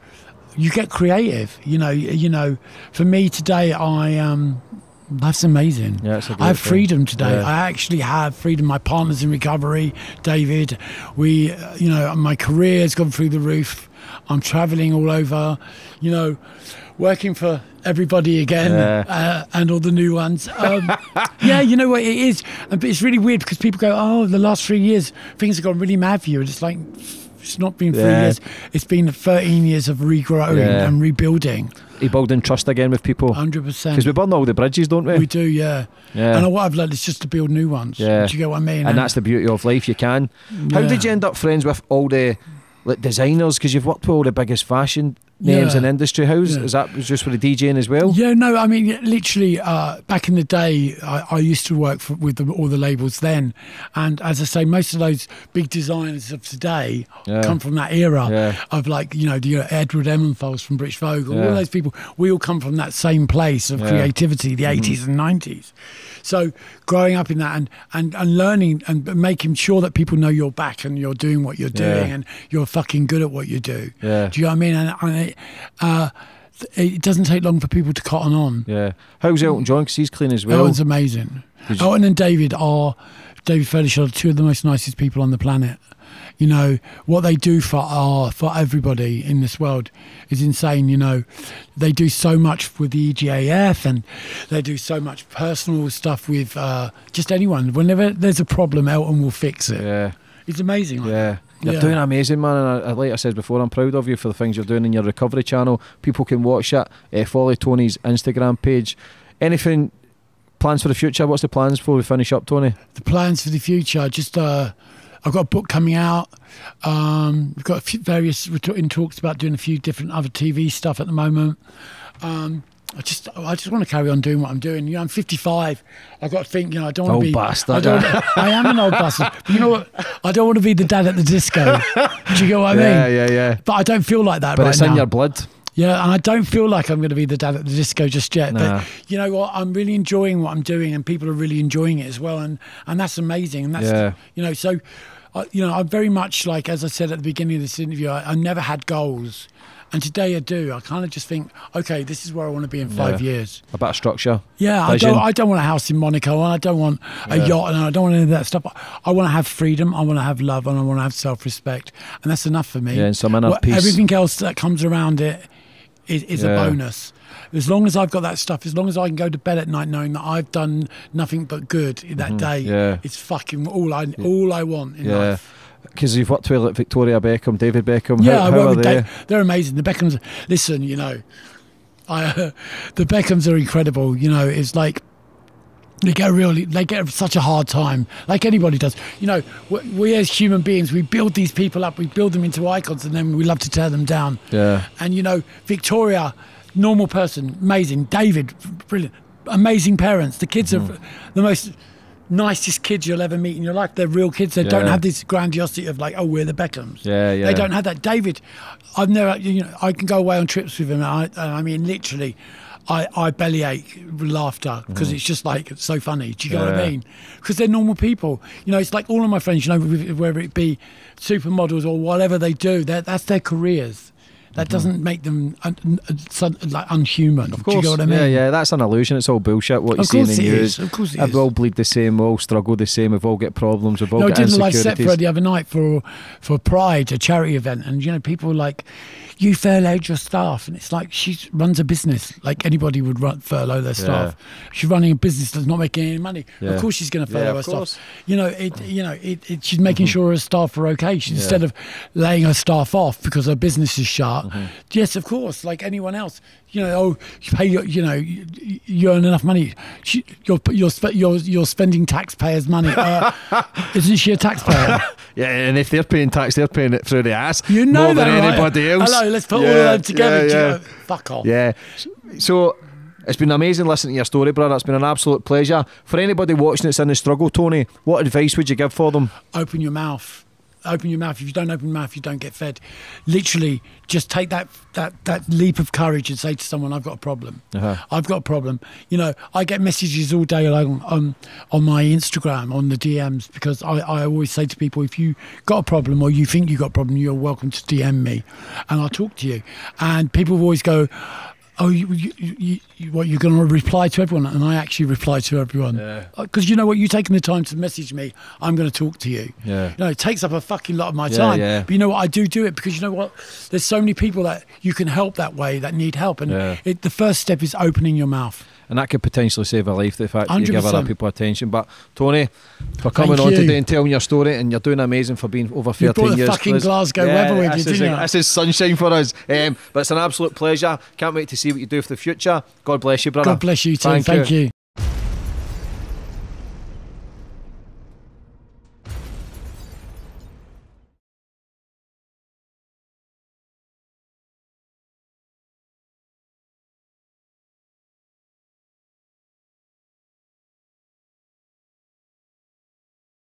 you get creative. You know, you know. For me today, I um, life's amazing. Yeah, it's a I have freedom thing. today. Yeah. I actually have freedom. My partner's in recovery, David. We, you know, my career's gone through the roof. I'm traveling all over. You know, working for everybody again yeah. uh, and all the new ones. Um, yeah, you know what it is. But it's really weird because people go, oh, the last three years, things have gone really mad for you. And it's like, it's not been three yeah. years. It's been thirteen years of regrowing yeah. and rebuilding. You're building trust again with people. one hundred percent. Because we burn all the bridges, don't we? We do, yeah. yeah. And what I've learned is just to build new ones. Yeah. Do you get what I mean? And, and that's the beauty of life, you can. Yeah. How did you end up friends with all the like designers? Because you've worked with all the biggest fashion names yeah. in industry. How's yeah. is that just for the DJing as well? Yeah, no, I mean, literally, uh, back in the day, I, I used to work for, with the, all the labels then. And as I say, most of those big designers of today yeah. come from that era yeah. of, like, you know, the uh, Edward Emmenfold from British Vogue, yeah. all those people. We all come from that same place of yeah. creativity, the mm. eighties and nineties. So growing up in that and, and, and learning and making sure that people know you're back and you're doing what you're doing yeah. and you're fucking good at what you do. Yeah. Do you know what I mean? And, and it, uh, it doesn't take long for people to cotton on. Yeah. How's Elton John? Because he's clean as well. Elton's amazing. Elton and David are, David Furnish are two of the most nicest people on the planet. You know, what they do for our, for everybody in this world is insane. You know, they do so much with the E G A F and they do so much personal stuff with uh, just anyone. Whenever there's a problem, Elton will fix it. Yeah. It's amazing. Like yeah. That. You're yeah. doing amazing, man, and I, like I said before, I'm proud of you for the things you're doing in your recovery channel. People can watch it. Uh, follow Tony's Instagram page. Anything, plans for the future? What's the plans before we finish up, Tony? The plans for the future, just uh, I've got a book coming out. Um, we've got a few various, we're in talks about doing a few different other T V stuff at the moment. Um, I just, I just want to carry on doing what I'm doing. You know, I'm fifty-five. I've got to think. You know, I don't want old to be. Old bastard. I, I am an old bastard. But you know what? I don't want to be the dad at the disco. Do you get what I yeah, mean? Yeah, yeah, yeah. But I don't feel like that. But right it's now. in your blood. Yeah, and I don't feel like I'm going to be the dad at the disco just yet. Nah. But you know what? I'm really enjoying what I'm doing, and people are really enjoying it as well, and and that's amazing. And that's yeah. you know, so, uh, you know, I'm very much like, as I said at the beginning of this interview, I, I never had goals. And today I do. I kind of just think, okay, this is where I want to be in five yeah. years. A bit of structure. Yeah, I don't, I don't want a house in Monaco, and I don't want a yeah. yacht, and I don't want any of that stuff. I want to have freedom, I want to have love, and I want to have self-respect, and that's enough for me. Yeah, and some enough well, peace. Everything else that comes around it is, is yeah. a bonus. As long as I've got that stuff, as long as I can go to bed at night knowing that I've done nothing but good in that mm-hmm. day, yeah. it's fucking all I, all I want in yeah. life. Because you've worked with Victoria Beckham, David Beckham. Yeah, how, I work how with they? Dave, they're amazing. The Beckhams, listen, you know, I, uh, the Beckhams are incredible. You know, it's like they get really, they get such a hard time, like anybody does. You know, we, we as human beings, we build these people up, we build them into icons, and then we love to tear them down. Yeah. And you know, Victoria, normal person, amazing. David, brilliant, amazing parents. The kids mm. are the most. Nicest kids you'll ever meet in your life. They're real kids. They yeah. don't have this grandiosity of like, oh, we're the Beckhams. Yeah, yeah. They don't have that. David, I've never, you know, I can go away on trips with him. And I, and I mean, literally, I, I bellyache with laughter because mm. it's just like, it's so funny. Do you yeah. know what I mean? Because they're normal people. You know, it's like all of my friends, you know, whether it be supermodels or whatever they do, that's their careers. That doesn't make them un un un like unhuman. Of course. Do you know what I mean? Yeah, yeah, that's an illusion. It's all bullshit what you see in the news. Of course it is. We've all bleed the same, we all struggle the same, we've all got problems, we've all got insecurities. No, I did a live set for the other night for, for Pride, a charity event, and you know, people were like, you furloughed your staff. And it's like, she runs a business like anybody would run, furlough their staff. Yeah. She's running a business that's not making any money. Yeah. Of course she's going to furlough yeah, her course. staff. You know, it, you know it, it, she's making mm-hmm. sure her staff are okay. She, yeah. instead of laying her staff off because her business is shut, Mm-hmm. yes, of course, like anyone else, you know, oh, you pay your, you know, you, you earn enough money, she, you're, you're, spe you're, you're spending taxpayers' money. Uh, isn't she a taxpayer? Yeah, and if they're paying tax, they're paying it through the ass, you know, more that, than right? anybody else. Hello, let's put yeah, all of them together. Yeah, yeah. You know? Fuck off. Yeah, so it's been amazing listening to your story, brother. It's been an absolute pleasure. For anybody watching that's in the struggle, Tony, what advice would you give for them? Open your mouth. Open your mouth. If you don't open your mouth, you don't get fed. Literally, just take that that that leap of courage and say to someone, I've got a problem. Uh-huh. I've got a problem. You know, I get messages all day long on, on my Instagram, on the D Ms, because I, I always say to people, if you got a problem or you think you got a problem, you're welcome to D M me and I'll talk to you. And people always go, oh, you, you, you, you, what, you're going to reply to everyone? And I actually reply to everyone. Because yeah. you know what? You're taking the time to message me. I'm going to talk to you. Yeah. You know, it takes up a fucking lot of my yeah, time. Yeah. But you know what? I do do it because you know what? There's so many people that you can help that way that need help. And yeah. it, the first step is opening your mouth. And that could potentially save a life, the fact that you give other people attention. But Tony, for coming on today and telling your story, and you're doing amazing for being over thirteen years. You brought the fucking Glasgow weather with you, didn't you? This is sunshine for us. Um, but it's an absolute pleasure. Can't wait to see what you do for the future. God bless you, brother. God bless you too. Thank you.